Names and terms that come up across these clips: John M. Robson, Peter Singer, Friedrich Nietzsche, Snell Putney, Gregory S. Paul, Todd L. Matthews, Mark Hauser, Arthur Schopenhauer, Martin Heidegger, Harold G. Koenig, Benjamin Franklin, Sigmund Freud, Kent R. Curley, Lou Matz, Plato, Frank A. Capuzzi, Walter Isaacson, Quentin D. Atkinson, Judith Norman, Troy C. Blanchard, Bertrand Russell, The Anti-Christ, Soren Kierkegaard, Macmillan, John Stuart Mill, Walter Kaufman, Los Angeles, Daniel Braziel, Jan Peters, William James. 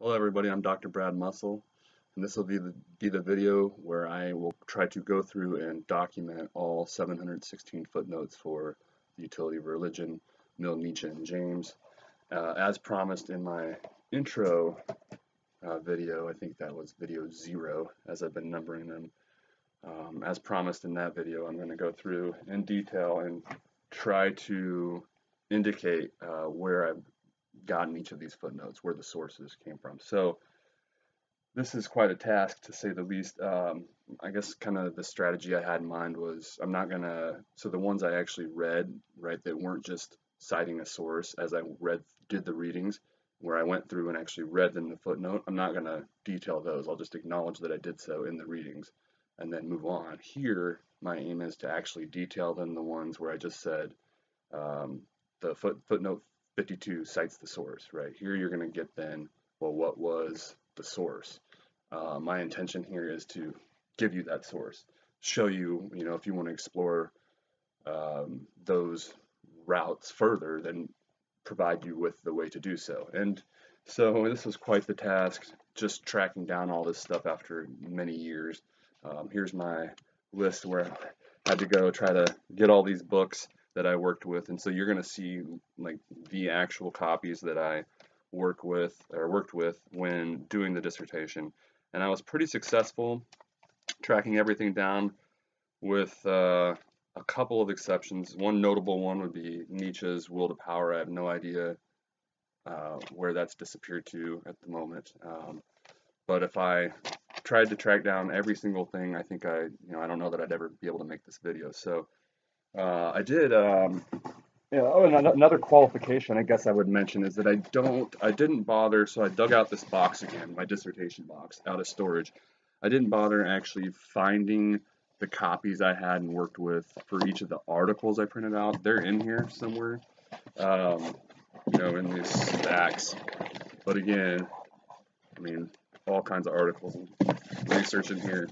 Hello everybody, I'm Dr. Brad Musil, and this will be the video where I will try to go through and document all 716 footnotes for the Utility of Religion, Mill, Nietzsche, and James. As promised in my intro video, I think that was video 0, as I've been numbering them. As promised in that video, I'm going to go through in detail and try to indicate where I've gotten each of these footnotes, where the sources came from. So this is quite a task, to say the least. I guess kind of the strategy I had in mind was so the ones I actually read, right, that weren't just citing a source as I did the readings, where I went through and actually read them the footnote, I'm not going to detail those. I'll just acknowledge that I did so in the readings and then move on. Here, my aim is to actually detail them, the ones where I just said the footnote 52 cites the source, right? Here you're going to get then, well, what was the source? My intention here is to give you that source, show you, you know, if you want to explore those routes further, then provide you with the way to do so. And so this was quite the task, just tracking down all this stuff after many years. Here's my list where I had to go try to get all these books that I worked with, and so you're going to see like the actual copies that I worked with when doing the dissertation. And I was pretty successful tracking everything down, with a couple of exceptions. One notable one would be Nietzsche's Will to Power. I have no idea where that's disappeared to at the moment, but if I tried to track down every single thing, I think I don't know that I'd ever be able to make this video. So I did, another qualification I guess I would mention is that I didn't bother, so I dug out this box again, my dissertation box, out of storage. I didn't bother actually finding the copies I had and worked with for each of the articles I printed out. They're in here somewhere, in these stacks. But again, I mean, all kinds of articles and research in here.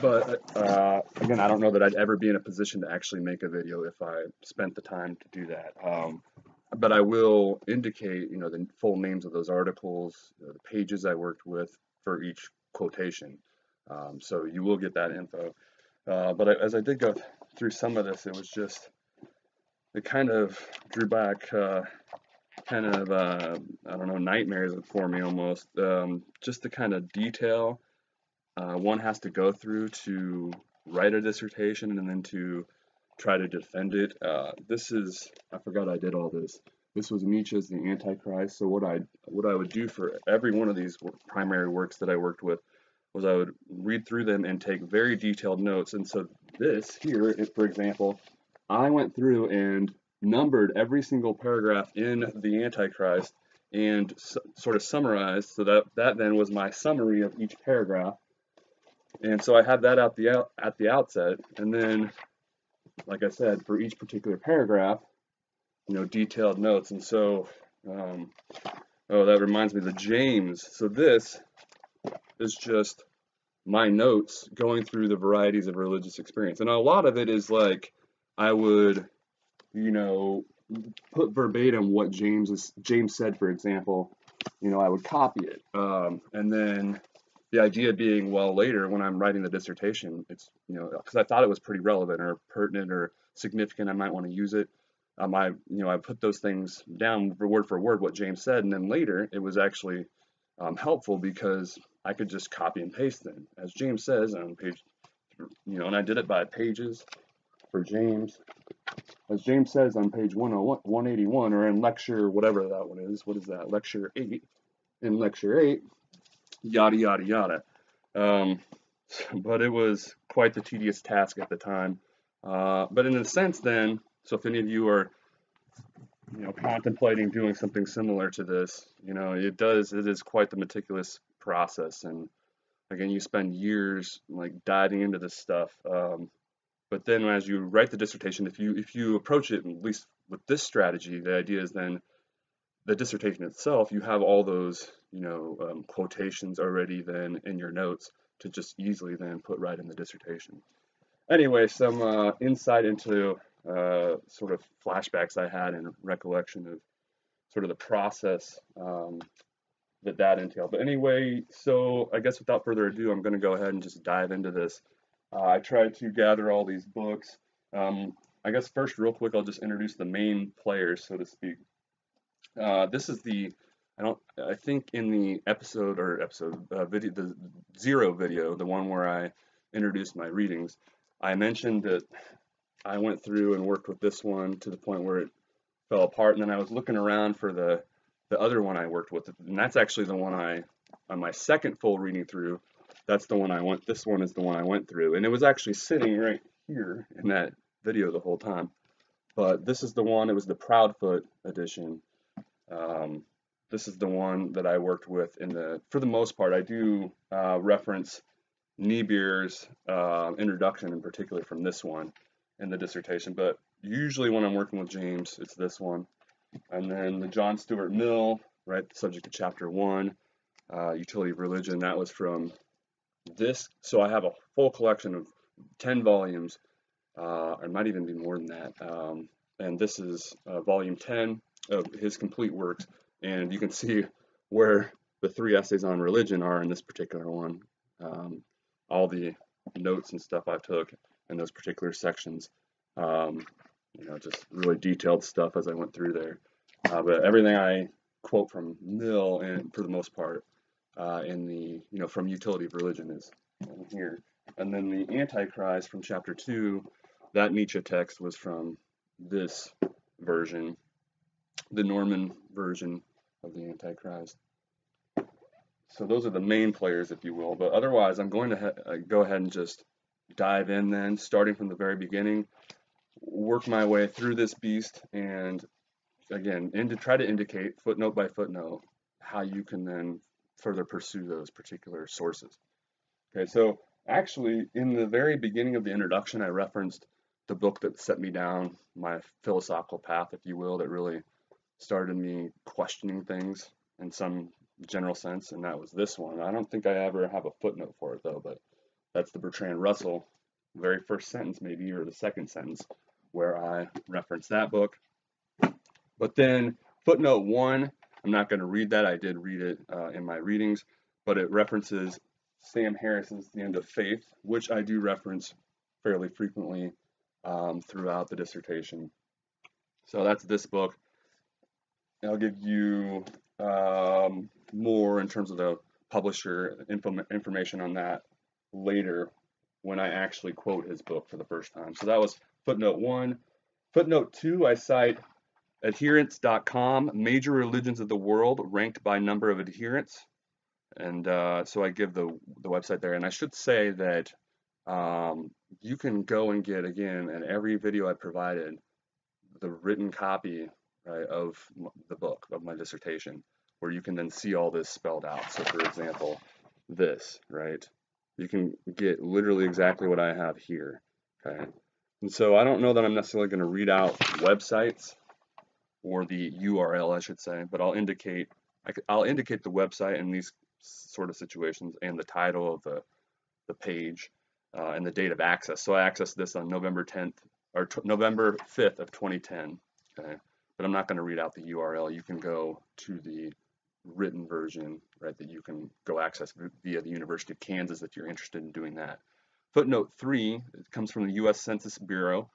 But again, I don't know that I'd ever be in a position to actually make a video if I spent the time to do that. But I will indicate, the full names of those articles, the pages I worked with for each quotation. So you will get that info. But as I did go through some of this, it kind of drew back I don't know, nightmares for me almost. Just the kind of detail one has to go through to write a dissertation and then to try to defend it. I forgot I did all this. This was Nietzsche's The Antichrist. So what I would do for every one of these primary works that I worked with was I would read through them and take very detailed notes. And so this here, for example, I went through and numbered every single paragraph in The Antichrist and sort of summarized, so that then was my summary of each paragraph. And so I had that at the outset, and then, like I said, for each particular paragraph, detailed notes. And so, oh, that reminds me, the James. So this is just my notes going through the varieties of religious experience. And a lot of it is like, I would, put verbatim what James said, for example. I would copy it, and then the idea being, well, later when I'm writing the dissertation, it's, because I thought it was pretty relevant or pertinent or significant, I might want to use it. I put those things down word for word, what James said, and then later it was actually helpful because I could just copy and paste them, as James says on page, and I did it by pages for James. As James says on page 181, or in lecture, whatever that one is, what is that, lecture 8, in lecture 8, yada yada yada. But it was quite the tedious task at the time, but in a sense then, so if any of you are contemplating doing something similar to this, it is quite the meticulous process, and again, you spend years like diving into this stuff, but then as you write the dissertation, if you approach it, at least with this strategy, the idea is then the dissertation itself, you have all those quotations already then in your notes to just easily then put right in the dissertation. Anyway, some insight into sort of flashbacks I had and recollection of sort of the process that that entailed. But anyway, so I guess without further ado, I'm going to go ahead and just dive into this. I tried to gather all these books. I guess first, real quick, I'll just introduce the main players, so to speak. This is the, I think in the episode, or video, the zero video, the one where I introduced my readings, I mentioned that I went through and worked with this one to the point where it fell apart, and then I was looking around for the other one I worked with, and that's actually the one I, on my second full reading through, that's the one I went, this one is the one I went through, and it was actually sitting right here in that video the whole time, but this is the one, it was the Proudfoot edition. This is the one that I worked with in the, for the most part, I do reference Niebuhr's introduction in particular from this one in the dissertation, but usually when I'm working with James, it's this one. And then the John Stuart Mill, right, the subject of chapter 1, Utility of Religion, that was from this. So I have a full collection of 10 volumes, or it might even be more than that. And this is volume 10 of his complete works. And you can see where the 3 essays on religion are in this particular one. All the notes and stuff I took in those particular sections. You know, just really detailed stuff as I went through there. But everything I quote from Mill, and for the most part, in the, you know, from Utility of Religion is in here. And then the Antichrist from chapter 2, that Nietzsche text was from this version, the Norman version of the Antichrist. So those are the main players, if you will. But otherwise, I'm going to go ahead and just dive in then, starting from the very beginning. Work my way through this beast, and again, and to try to indicate footnote by footnote how you can then further pursue those particular sources. Okay, so actually in the very beginning of the introduction, I referenced the book that set me down my philosophical path, if you will, that really started me questioning things in some general sense, and that was this one. I don't think I ever have a footnote for it though, but that's the Bertrand Russell, very first sentence maybe, or the second sentence, where I reference that book. But then footnote 1, I'm not going to read that. I did read it in my readings, but it references Sam Harris's The End of Faith, which I do reference fairly frequently throughout the dissertation. So that's this book. I'll give you more in terms of the publisher information on that later when I actually quote his book for the first time. So that was footnote 1. Footnote 2, I cite adherents.com, major religions of the world ranked by number of adherents. And so I give the website there. And I should say that you can go and get, again, in every video I provided, the written copy, right, of the book, of my dissertation, where you can then see all this spelled out. So for example, this, right? You can get literally exactly what I have here, okay? And so I don't know that I'm necessarily going to read out websites or the URL, I should say, but I'll indicate, I'll indicate the website in these sort of situations and the title of the page and the date of access. So I accessed this on November 10th or November 5th of 2010, okay? But I'm not going to read out the URL. You can go to the written version, right, that you can go access via the University of Kansas if you're interested in doing that. Footnote 3, it comes from the U.S. Census Bureau,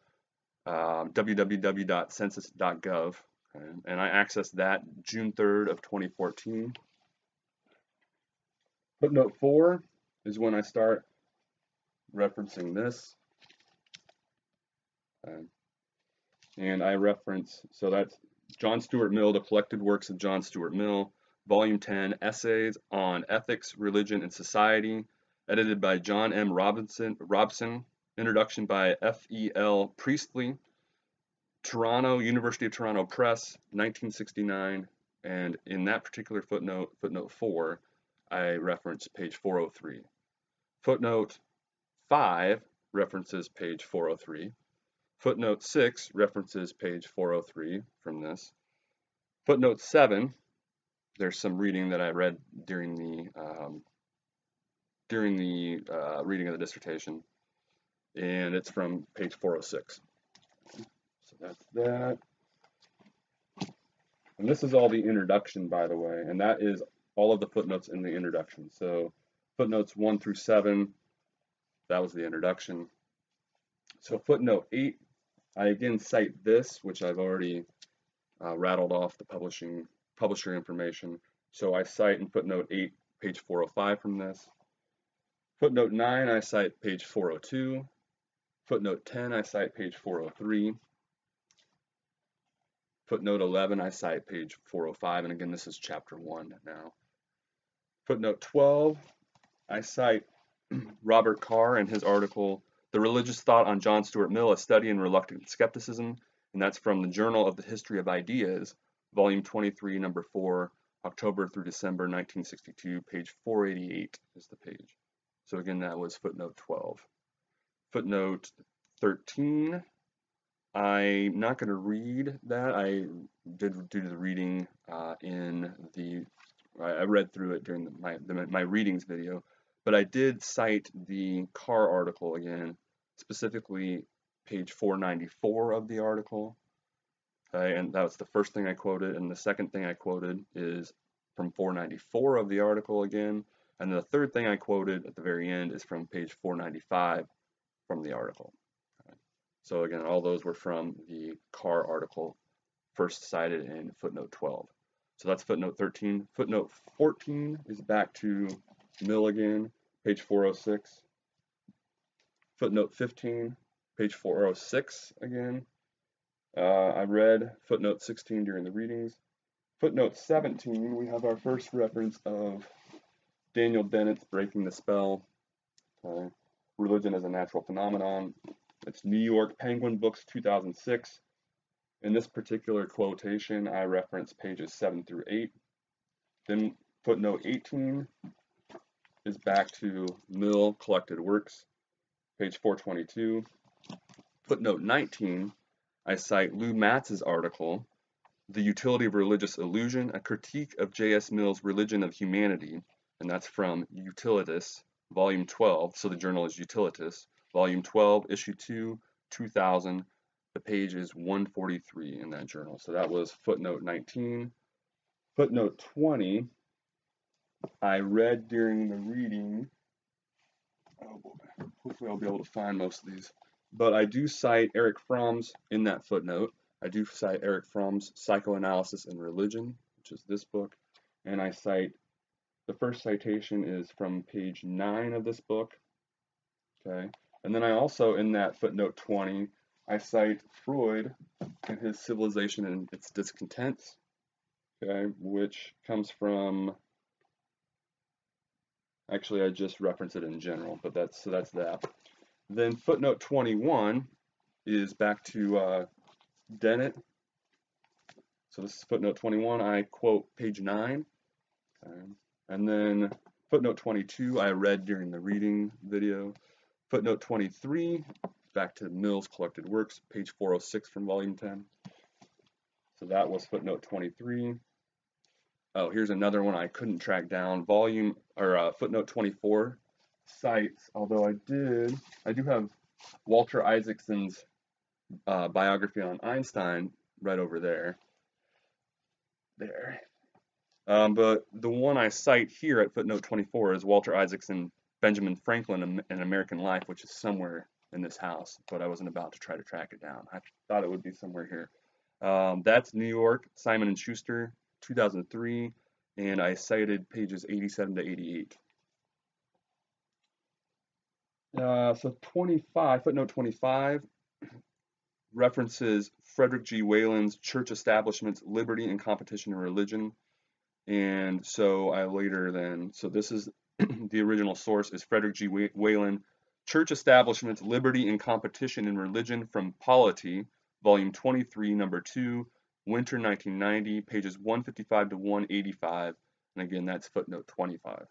www.census.gov, okay? And I accessed that June 3rd of 2014. Footnote 4 is when I start referencing this, okay? And I reference, so that's John Stuart Mill, The Collected Works of John Stuart Mill, Volume 10, Essays on Ethics, Religion, and Society, edited by John M. Robson, introduction by F.E.L. Priestley, Toronto, University of Toronto Press, 1969, and in that particular footnote, footnote 4, I reference page 403. Footnote 5 references page 403. Footnote 6 references page 403 from this. Footnote 7, there's some reading that I read during the reading of the dissertation, and it's from page 406. So that's that. And this is all the introduction, by the way, and that is all of the footnotes in the introduction. So footnotes 1 through 7, that was the introduction. So footnote 8, I again cite this, which I've already rattled off the publisher information. So I cite in footnote 8, page 405 from this. Footnote 9, I cite page 402. Footnote 10, I cite page 403. Footnote 11, I cite page 405. And again, this is chapter 1 now. Footnote 12, I cite Robert Carr and his article, The Religious Thought on John Stuart Mill, A Study in Reluctant Skepticism. And that's from the Journal of the History of Ideas, volume 23, number 4, October through December 1962, page 488 is the page. So again, that was footnote 12. Footnote 13, I'm not going to read that. I did do the reading I read through it during my readings video, but I did cite the Carr article again, specifically page 494 of the article. And that was the first thing I quoted, and the second thing I quoted is from 494 of the article again, and the third thing I quoted at the very end is from page 495 from the article. Right. So again, all those were from the Carr article, first cited in footnote 12. So that's footnote 13. Footnote 14 is back to Mill again, page 406. Footnote 15, page 406 again. I read footnote 16 during the readings. Footnote 17, we have our first reference of Daniel Dennett's Breaking the Spell, okay. Religion as a Natural Phenomenon. It's New York Penguin Books, 2006. In this particular quotation, I reference pages 7 through 8. Then footnote 18 is back to Mill Collected Works, page 422. Footnote 19, I cite Lou Matz's article, The Utility of Religious Illusion, A Critique of J.S. Mill's Religion of Humanity, and that's from Utilitas, Volume 12, so the journal is Utilitas, Volume 12, Issue 2, 2000, the page is 143 in that journal. So that was footnote 19. Footnote 20, I read during the reading. Oh boy, hopefully I'll be able to find most of these. But I do cite Eric Fromm's in that footnote. I do cite Eric Fromm's Psychoanalysis and Religion, which is this book. And I cite, the first citation is from page 9 of this book. Okay. And then I also, in that footnote 20, I cite Freud and his Civilization and Its Discontents, okay, which comes from, actually I just referenced it in general, but that's that. Then footnote 21 is back to Dennett. So this is footnote 21. I quote page 9. Okay. And then footnote 22 I read during the reading video. Footnote 23, back to Mill's Collected Works, page 406 from volume 10. So that was footnote 23. Oh, here's another one I couldn't track down. Footnote 24. Cites, although I do have Walter Isaacson's biography on Einstein right over there. But the one I cite here at footnote 24 is Walter Isaacson, Benjamin Franklin, and American Life, which is somewhere in this house, but I wasn't about to try to track it down. I thought it would be somewhere here. That's New York, Simon & Schuster, 2003, and I cited pages 87 to 88. So footnote 25 references Frederick G. Whalen's Church Establishments, Liberty and Competition in Religion. And so I later then, so this is the original source is Frederick G. Whalen, Church Establishments, Liberty and Competition in Religion from Polity, volume 23, number 2, winter 1990, pages 155 to 185. And again, that's footnote 25.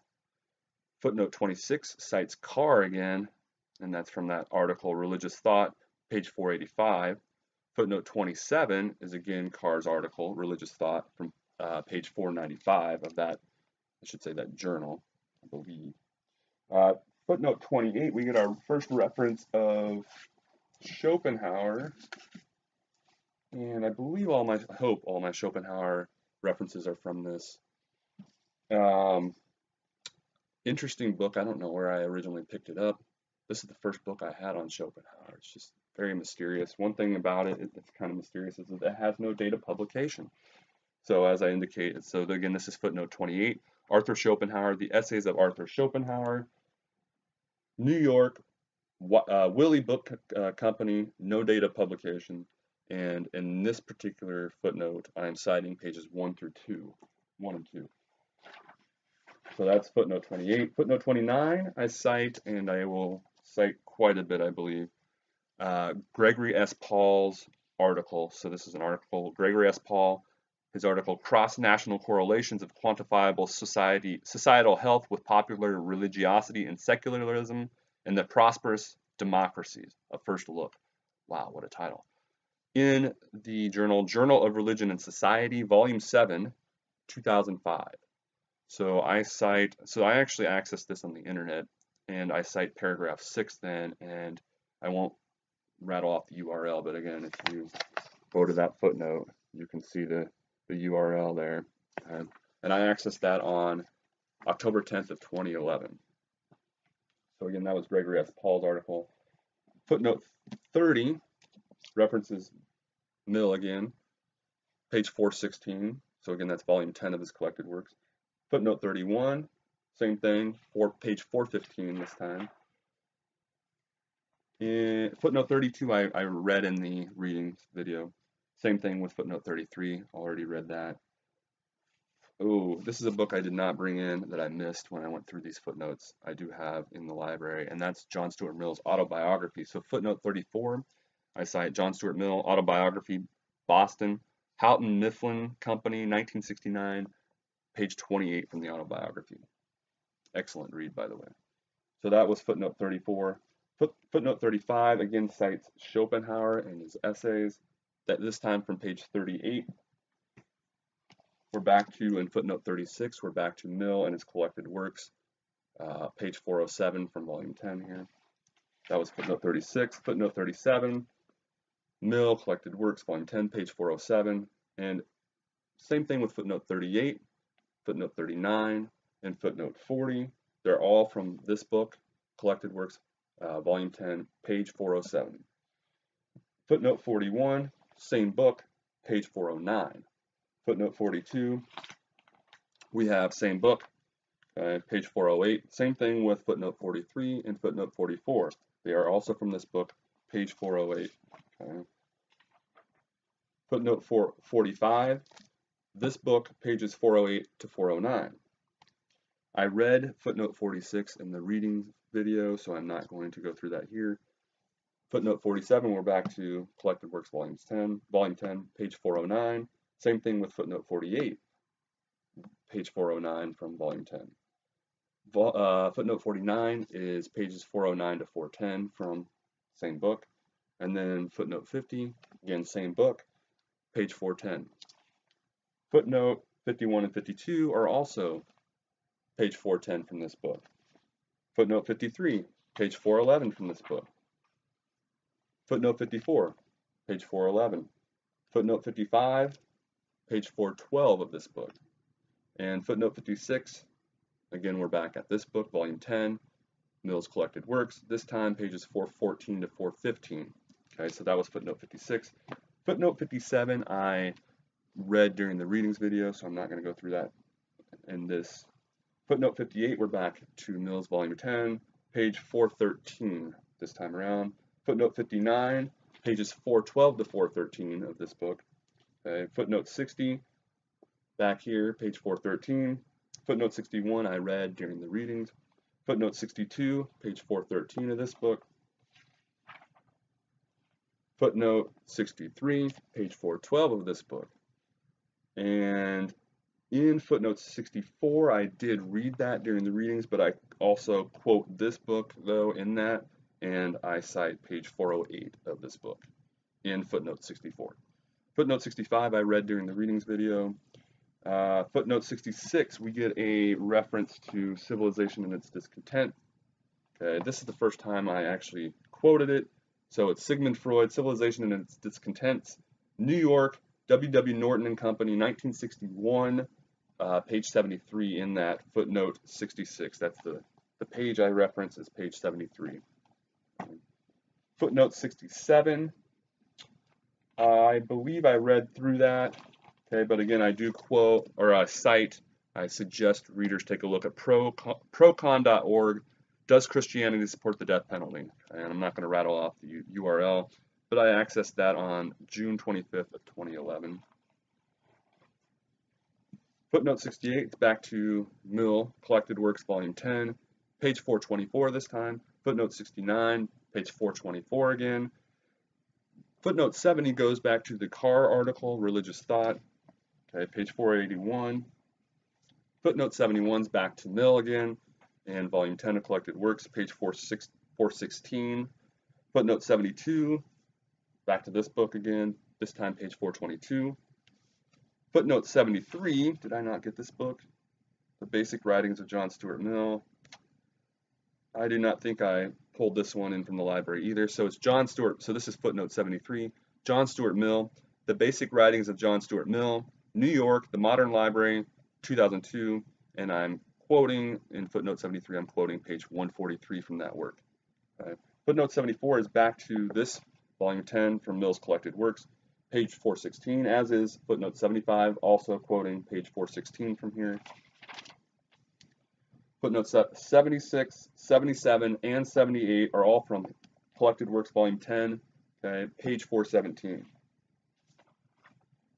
Footnote 26 cites Carr again, and that's from that article, Religious Thought, page 485. Footnote 27 is again Carr's article, Religious Thought, from page 495 of that, I should say that journal, I believe. Footnote 28, we get our first reference of Schopenhauer, and I believe all my Schopenhauer references are from this. Interesting book. I don't know where I originally picked it up. This is the first book I had on Schopenhauer. It's just very mysterious. One thing about it that's kind of mysterious is that it has no date of publication. So as I indicated, so again, this is footnote 28. Arthur Schopenhauer, The Essays of Arthur Schopenhauer, New York, Willie Book Company, no date of publication. And in this particular footnote, I'm citing pages 1 and 2. So that's footnote 28. Footnote 29, I cite, and I will cite quite a bit, I believe, Gregory S. Paul's article. So this is an article, Gregory S. Paul, his article, Cross-National Correlations of Quantifiable Societal Health with Popular Religiosity and Secularism and the Prosperous Democracies, a First Look. Wow, what a title. In the Journal of Religion and Society, Volume 7, 2005. So I cite, so I actually accessed this on the internet, and I cite paragraph 6 then, and I won't rattle off the URL, but again, if you go to that footnote, you can see the URL there. And I accessed that on October 10th of 2011. So again, that was Gregory S. Paul's article. Footnote 30 references Mill again, page 416. So again, that's volume 10 of his collected works. Footnote 31, same thing, page 415 this time. And footnote 32, I read in the readings video. Same thing with footnote 33, already read that. Oh, this is a book I did not bring in that I missed when I went through these footnotes. I do have in the library, and that's John Stuart Mill's autobiography. So footnote 34, I cite John Stuart Mill, autobiography, Boston, Houghton Mifflin Company, 1969. Page 28 from the autobiography. Excellent read, by the way. So that was footnote 34. Footnote 35 again cites Schopenhauer and his essays, that this time from page 38. We're back to, in footnote 36, we're back to Mill and his collected works, page 407 from volume 10 here. That was footnote 36. Footnote 37, Mill, collected works, volume 10, page 407. And same thing with footnote 38. Footnote 39, and footnote 40. They're all from this book, Collected Works, Volume 10, page 407. Footnote 41, same book, page 409. Footnote 42, we have same book, page 408. Same thing with footnote 43 and footnote 44. They are also from this book, page 408. Okay. Footnote 45. This book, pages 408 to 409. I read footnote 46 in the readings video, so I'm not going to go through that here. Footnote 47, we're back to Collected Works, Volume 10, page 409. Same thing with footnote 48, page 409 from Volume 10. Footnote 49 is pages 409 to 410 from same book. And then footnote 50, again, same book, page 410. Footnote 51 and 52 are also page 410 from this book. Footnote 53, page 411 from this book. Footnote 54, page 411. Footnote 55, page 412 of this book. And footnote 56, again, we're back at this book, volume 10, Mill's Collected Works, this time pages 414 to 415. Okay, so that was footnote 56. Footnote 57, I read during the readings video, so I'm not going to go through that in this. Footnote 58, we're back to Mill's volume 10, page 413 this time around. Footnote 59, pages 412 to 413 of this book. Okay. Footnote 60, back here, page 413. Footnote 61, I read during the readings. Footnote 62, page 413 of this book. Footnote 63, page 412 of this book. And in footnote 64, I did read that during the readings, but I also quote this book, though, in that, and I cite page 408 of this book in footnote 64. Footnote 65, I read during the readings video. Footnote 66, we get a reference to Civilization and Its Discontent. Okay, this is the first time I actually quoted it. So it's Sigmund Freud, Civilization and Its Discontents, New York, W.W. Norton and Company, 1961, page 73 in that footnote 66. That's the page I reference is page 73. Footnote 67, I believe I read through that. Okay, but again, I do quote or cite. I suggest readers take a look at procon.org. Does Christianity support the death penalty? And I'm not going to rattle off the URL, but I accessed that on June 25th of 2011. Footnote 68, back to Mill, Collected Works, Volume 10, page 424 this time. Footnote 69, page 424 again. Footnote 70 goes back to the Carr article, Religious Thought, okay, page 481. Footnote 71 is back to Mill again, and Volume 10 of Collected Works, page 416. Footnote 72, back to this book again, this time page 422. Footnote 73, did I not get this book? The Basic Writings of John Stuart Mill. I do not think I pulled this one in from the library either. So it's John Stuart, so this is footnote 73. John Stuart Mill, The Basic Writings of John Stuart Mill, New York, The Modern Library, 2002, and I'm quoting, in footnote 73, I'm quoting page 143 from that work. Okay. Footnote 74 is back to this, volume 10 from Mill's Collected Works, page 416, as is footnote 75, also quoting page 416 from here. Footnotes 76, 77, and 78 are all from Collected Works, volume 10, okay, page 417.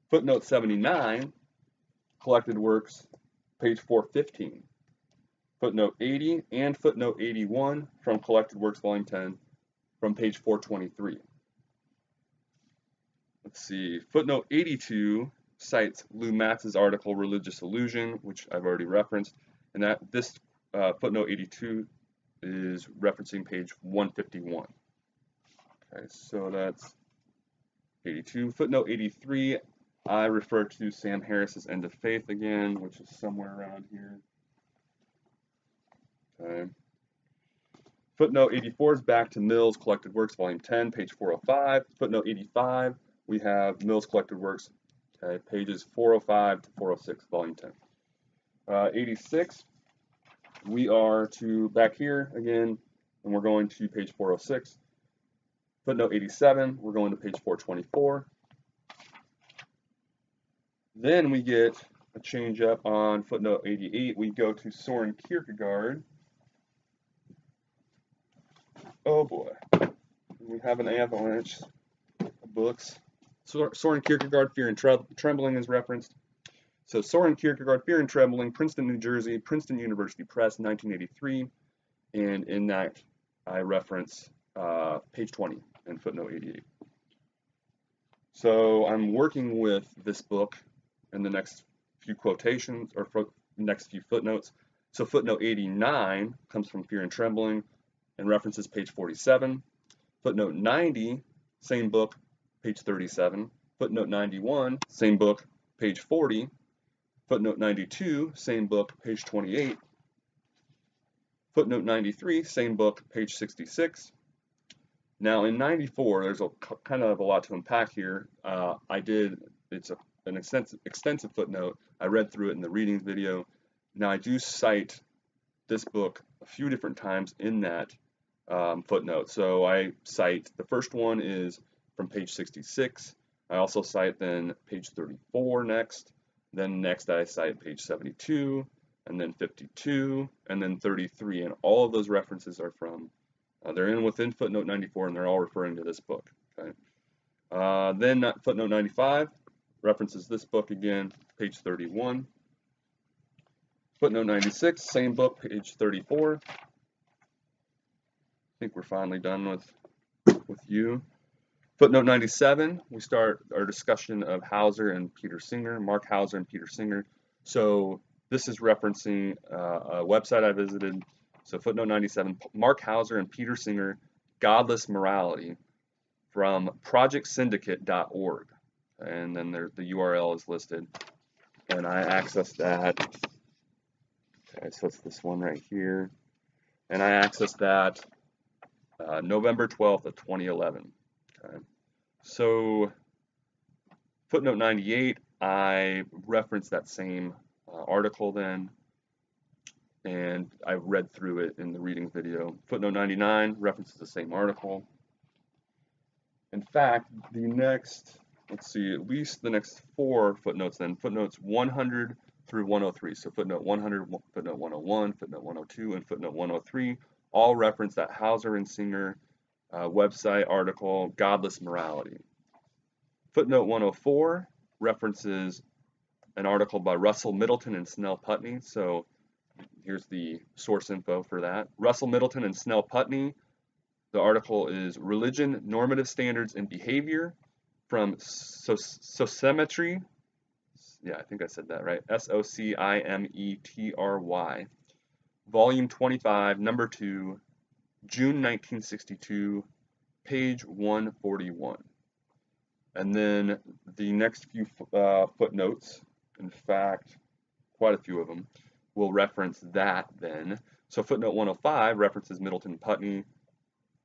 Footnote 79, Collected Works, page 415. Footnote 80 and footnote 81 from Collected Works, Volume 10, from page 423. Let's see, footnote 82 cites Lou Matz's article, Religious Illusion, which I've already referenced, and that this footnote 82 is referencing page 151. Okay, so that's 82. Footnote 83, I refer to Sam Harris's End of Faith again, which is somewhere around here. Okay. Footnote 84 is back to Mill's Collected Works, Volume 10, page 405. Footnote 85, we have Mill's Collected Works, okay, pages 405 to 406, Volume 10. 86, we are to back here again, and we're going to page 406. Footnote 87, we're going to page 424. Then we get a change up on footnote 88. We go to Soren Kierkegaard. Oh boy, we have an avalanche of books. Soren Kierkegaard, Fear and Trembling is referenced. So Soren Kierkegaard, Fear and Trembling, Princeton, New Jersey, Princeton University Press, 1983. And in that, I reference page 20 and footnote 88. So I'm working with this book in the next few quotations or next few footnotes. So footnote 89 comes from Fear and Trembling and references page 47. Footnote 90, same book, page 37. Footnote 91, same book, page 40. Footnote 92, same book, page 28. Footnote 93, same book, page 66. Now in 94, there's a kind of a lot to unpack here. It's an extensive footnote. I read through it in the readings video. Now I do cite this book a few different times in that footnote. So I cite, the first one is from page 66. I also cite then page 34 next. Then next I cite page 72, and then 52, and then 33. And all of those references are from, they're in within footnote 94, and they're all referring to this book. Okay. Then footnote 95. References this book again, page 31. Footnote 96, same book, page 34. I think we're finally done with you. Footnote 97, we start our discussion of Hauser and Peter Singer, Mark Hauser and Peter Singer. So this is referencing a website I visited. So footnote 97, Mark Hauser and Peter Singer, Godless Morality, from projectsyndicate.org. And then the URL is listed, and I access that. Okay, so it's this one right here, and I access that November 12th of 2011. Okay, so footnote 98, I reference that same article then, and I read through it in the reading video. Footnote 99 references the same article. In fact, the next, let's see, at least the next four footnotes then, footnotes 100 through 103. So footnote 100, footnote 101, footnote 102, and footnote 103 all reference that Hauser and Singer website article, Godless Morality. Footnote 104 references an article by Russell Middleton and Snell Putney. So here's the source info for that. Russell Middleton and Snell Putney. The article is Religion, Normative Standards, and Behavior from Sociometry. Yeah, I think I said that right. S-O-C-I-M-E-T-R-Y. Volume 25, number 2, June 1962, page 141. And then the next few footnotes, in fact, quite a few of them, will reference that then. So footnote 105 references Middleton and Putney,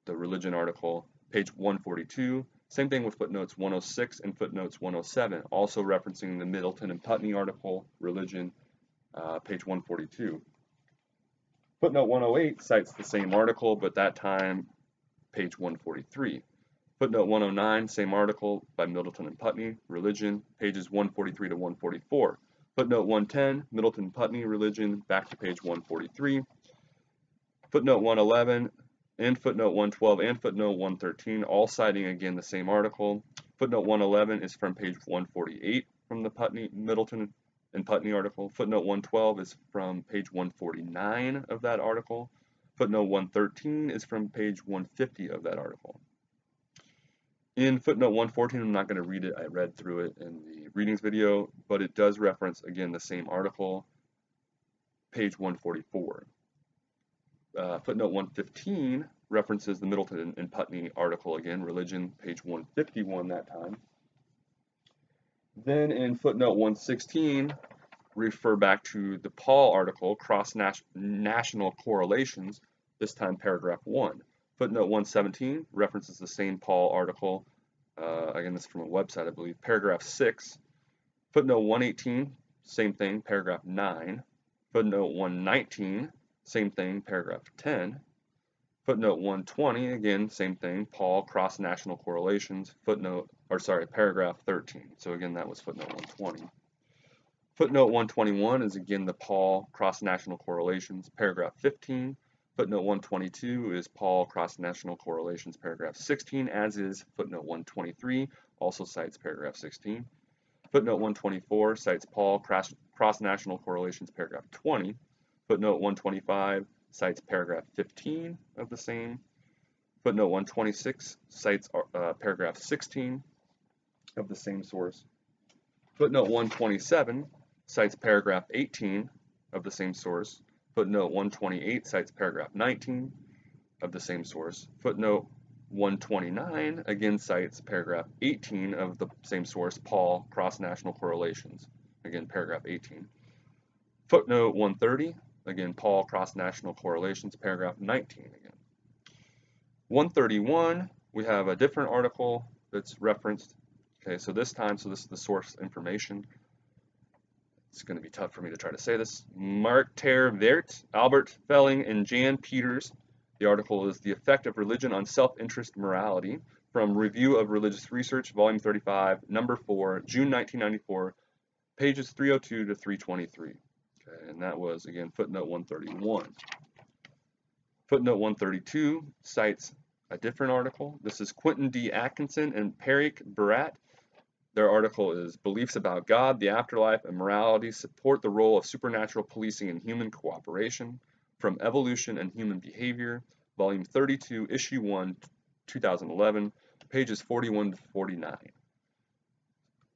the religion article, page 142. Same thing with footnotes 106 and footnotes 107, also referencing the Middleton and Putney article, religion, page 142. Footnote 108 cites the same article, but that time, page 143. Footnote 109, same article by Middleton and Putney, religion, pages 143 to 144. Footnote 110, Middleton and Putney, religion, back to page 143. Footnote 111, and footnote 112 and footnote 113, all citing again the same article. Footnote 111 is from page 148 from the Middleton and Putney article. Footnote 112 is from page 149 of that article. Footnote 113 is from page 150 of that article. In footnote 114, I'm not going to read it, I read through it in the readings video, but it does reference again the same article, page 144. Footnote 115 references the Middleton and Putney article again, religion, page 151 that time. Then in footnote 116, refer back to the Paul article, Cross-National Correlations, this time paragraph 1. Footnote 117 references the same Paul article, again this is from a website I believe, paragraph 6. Footnote 118, same thing, paragraph 9. Footnote 119, same thing, paragraph 10. Footnote 120, again, same thing, Paul, Cross-National Correlations, paragraph 13. So again, that was footnote 120. Footnote 121 is again the Paul, Cross-National Correlations, paragraph 15. Footnote 122 is Paul, Cross-National Correlations, paragraph 16, as is footnote 123, also cites paragraph 16. Footnote 124 cites Paul, Cross-National Correlations, paragraph 20. Footnote 125 cites paragraph 15 of the same. Footnote 126 cites paragraph 16 of the same source. Footnote 127 cites paragraph 18 of the same source. Footnote 128 cites paragraph 19 of the same source. Footnote 129 again cites paragraph 18 of the same source, Paul, Cross-National Correlations, again paragraph 18. Footnote 130, again, Paul, Cross-National Correlations, paragraph 19 again. 131, we have a different article that's referenced. Okay, so this time, so this is the source information. It's going to be tough for me to try to say this. Mark Ter Vert, Albert Felling, and Jan Peters. The article is The Effect of Religion on Self-Interest Morality from Review of Religious Research, Volume 35, Number 4, June 1994, pages 302 to 323. And that was, again, footnote 131. Footnote 132 cites a different article. This is Quentin D. Atkinson and Peric Barrett. Their article is Beliefs About God, the Afterlife, and Morality Support the Role of Supernatural Policing and Human Cooperation from Evolution and Human Behavior, Volume 32, Issue 1, 2011, pages 41 to 49.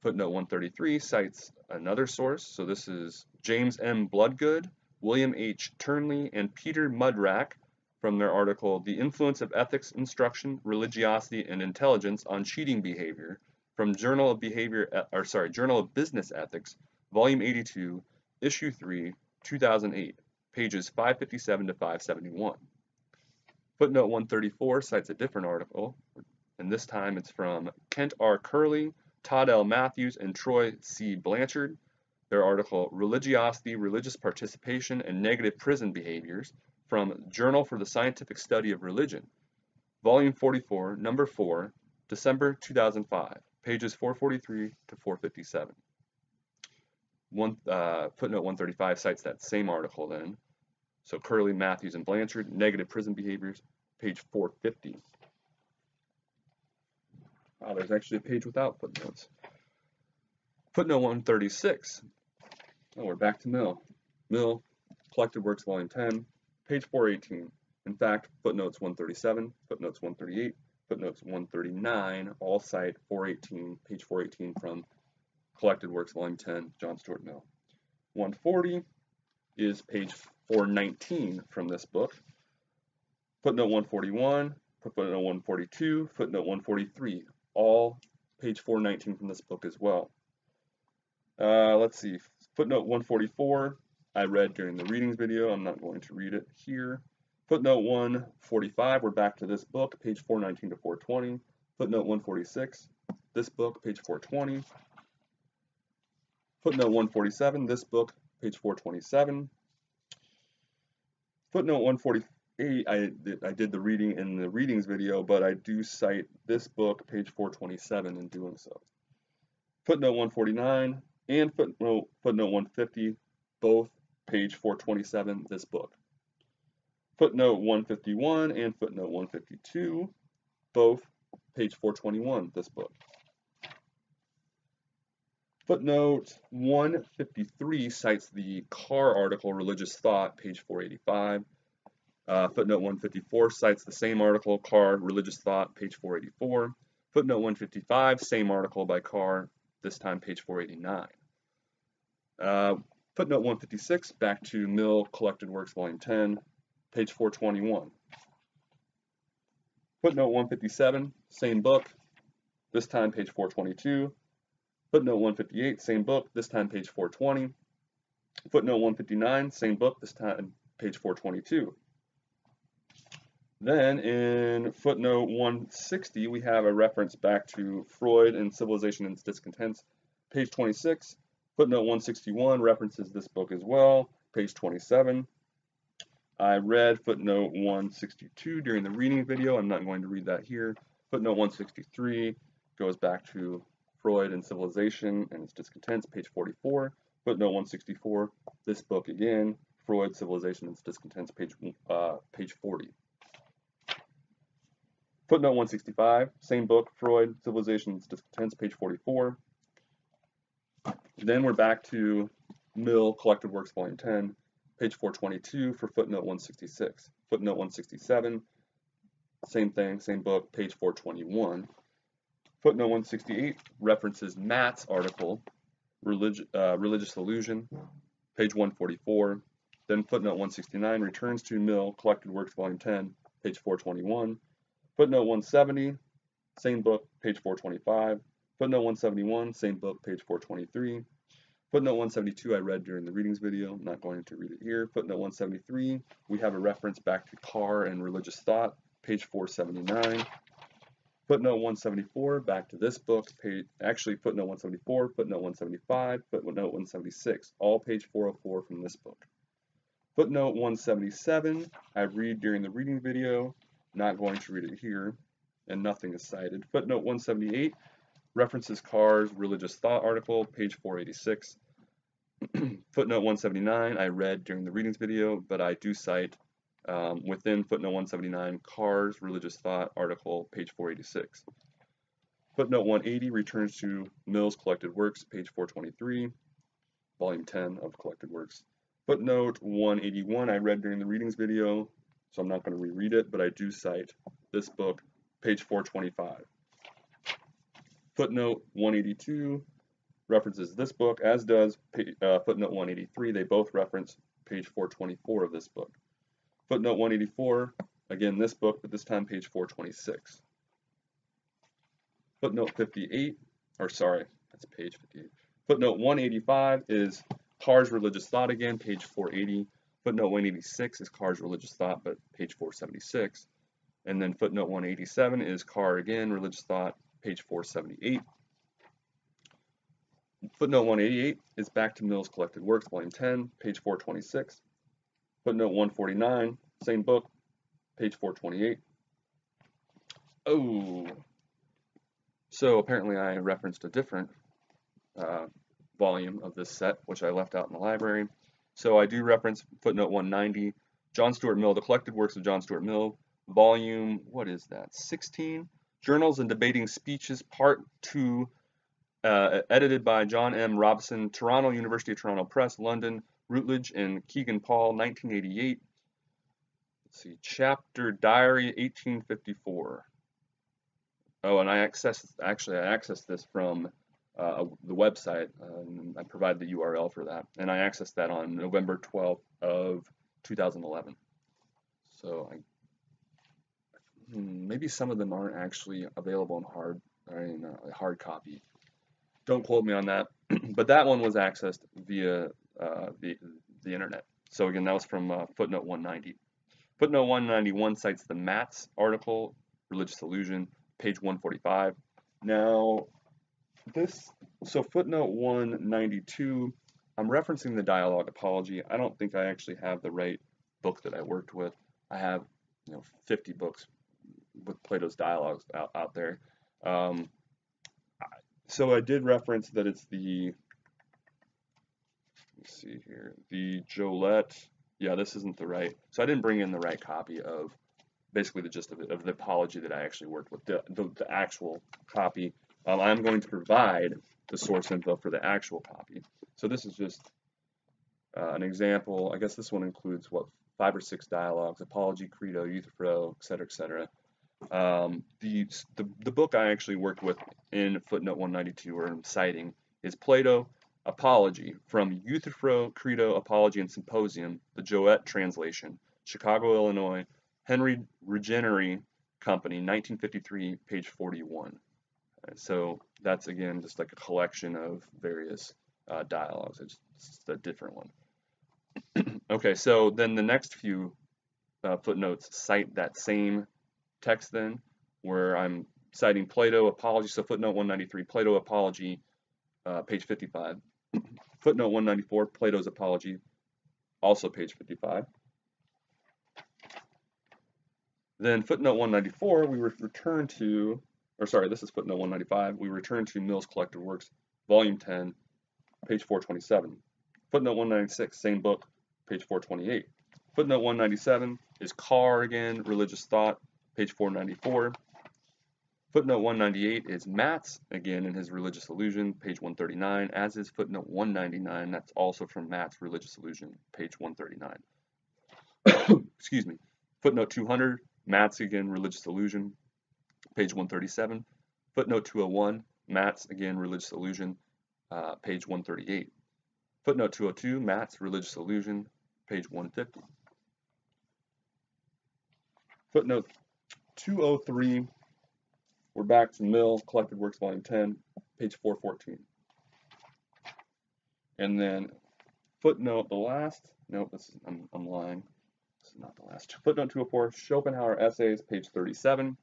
Footnote 133 cites another source, so this is James M. Bloodgood, William H. Turnley, and Peter Mudrack from their article, The Influence of Ethics, Instruction, Religiosity, and Intelligence on Cheating Behavior from Journal of Business Ethics, Volume 82, Issue 3, 2008, pages 557 to 571. Footnote 134 cites a different article, and this time it's from Kent R. Curley, Todd L. Matthews, and Troy C. Blanchard. their article, Religiosity, Religious Participation, and Negative Prison Behaviors, from Journal for the Scientific Study of Religion, Volume 44, Number 4, December 2005, pages 443 to 457. Footnote 135 cites that same article then. So Curley, Matthews, and Blanchard, Negative Prison Behaviors, page 450. Wow, there's actually a page without footnotes. Footnote 136. Oh, we're back to Mill. Mill, Collected Works, Volume 10, page 418. In fact, footnotes 137, footnotes 138, footnotes 139, all cite 418, page 418 from Collected Works, Volume 10, John Stuart Mill. 140 is page 419 from this book. Footnote 141, footnote 142, footnote 143, all page 419 from this book as well. Let's see, footnote 144, I read during the readings video. I'm not going to read it here. Footnote 145, we're back to this book, page 419 to 420. Footnote 146, this book, page 420. Footnote 147, this book, page 427. Footnote 148, I did the reading in the readings video, but I do cite this book, page 427, in doing so. Footnote 149 and footnote 150, both page 427, this book. Footnote 151 and footnote 152, both page 421, this book. Footnote 153 cites the Carr article, Religious Thought, page 485. Footnote 154 cites the same article, Carr, Religious Thought, page 484. Footnote 155, same article by Carr, this time page 489. Footnote 156, back to Mill, Collected Works, Volume 10, page 421. Footnote 157, same book, this time page 422. Footnote 158, same book, this time page 420. Footnote 159, same book, this time page 422. Then in footnote 160, we have a reference back to Freud and Civilization and its Discontents, page 26. Footnote 161 references this book as well, page 27. I read footnote 162 during the reading video. I'm not going to read that here. Footnote 163 goes back to Freud and Civilization and its Discontents, page 44. Footnote 164, this book again, Freud, Civilization, and its Discontents, page 40. Footnote 165, same book, Freud, Civilization, and its Discontents, page 44. Then we're back to Mill, Collected Works, Volume 10, page 422 for footnote 166. Footnote 167, same thing, same book, page 421. Footnote 168 references Matt's article, Religious Illusion, page 144. Then footnote 169 returns to Mill, Collected Works, Volume 10, page 421. Footnote 170, same book, page 425. Footnote 171, same book, page 423. Footnote 172 I read during the readings video. I'm not going to read it here. Footnote 173, we have a reference back to Carr and Religious Thought, page 479. Footnote 174, back to this book, footnote 174, footnote 175, footnote 176, all page 404 from this book. Footnote 177, I read during the reading video, not going to read it here, and nothing is cited. Footnote 178 references Carr's Religious Thought article, page 486. Footnote 179, I read during the readings video, but I do cite within footnote 179, Carr's Religious Thought article, page 486. Footnote 180 returns to Mill's Collected Works, page 423, volume 10 of Collected Works. Footnote 181, I read during the readings video, so I'm not going to reread it, but I do cite this book, page 425. Footnote 182 references this book, as does footnote 183. They both reference page 424 of this book. Footnote 184, again this book, but this time page 426. Footnote 58, or sorry, that's page 58. Footnote 185 is Carr's Religious Thought again, page 480. Footnote 186 is Carr's Religious Thought, but page 476. And then footnote 187 is Carr again, Religious Thought, page 478. Footnote 188 is back to Mill's Collected Works, Volume 10, page 426. Footnote 149, same book, page 428. Oh, so apparently I referenced a different volume of this set, which I left out in the library. So I do reference footnote 190, John Stuart Mill, The Collected Works of John Stuart Mill, volume, what is that, 16? Journals and Debating Speeches, Part 2, edited by John M. Robson, Toronto, University of Toronto Press, London, Routledge and Keegan Paul, 1988. Let's see, Chapter Diary, 1854. Oh, and I accessed this from the website. I provide the URL for that, and I accessed that on November 12th of 2011. So maybe some of them aren't actually available in hard copy. Don't quote me on that, but that one was accessed via the internet. So again, that was from footnote 190. Footnote 191 cites the Matz article, Religious Illusion, page 145. Now, so footnote 192, I'm referencing the dialogue apology. I don't think I actually have the right book that I worked with. I have, 50 books with Plato's dialogues out there. So I did reference that it's the, let's see here, the Jolette. Yeah, this isn't the right. So I didn't bring in the right copy of basically the gist of it, of the apology that I actually worked with, the actual copy. I'm going to provide the source info for the actual copy. So this is just an example. I guess this one includes, what, 5 or 6 dialogues, apology, credo, euthyphro, et cetera, et cetera. The book I actually worked with in footnote 192, or I'm citing, is Plato, Apology, from Euthyphro, Credo, Apology, and Symposium, the Jolette translation, Chicago, Illinois, Henry Regenery Company, 1953, page 41. So that's, again, just like a collection of various dialogues. It's a different one. Okay, so then the next few footnotes cite that same text then, where I'm citing Plato, Apology, so footnote 193, Plato, Apology, page 55. Footnote 194, Plato's Apology, also page 55. Then footnote 194, we return to, or sorry, this is footnote 195, we return to Mill's Collected Works, volume 10, page 427. Footnote 196, same book, page 428. Footnote 197 is Carr again, Religious Thought, page 494. Footnote 198 is Matz, again, in his Religious Illusion, page 139, as is footnote 199. That's also from Matz, Religious Illusion, page 139. Excuse me. Footnote 200, Matz, again, Religious Illusion, page 137. Footnote 201, Matz, again, Religious Illusion, page 138. Footnote 202, Matz, Religious Illusion, page 150. Footnote 203, we're back to Mill, Collected Works, Volume 10, page 414. And then footnote, I'm lying. This is not the last. Footnote 204, Schopenhauer Essays, page 37.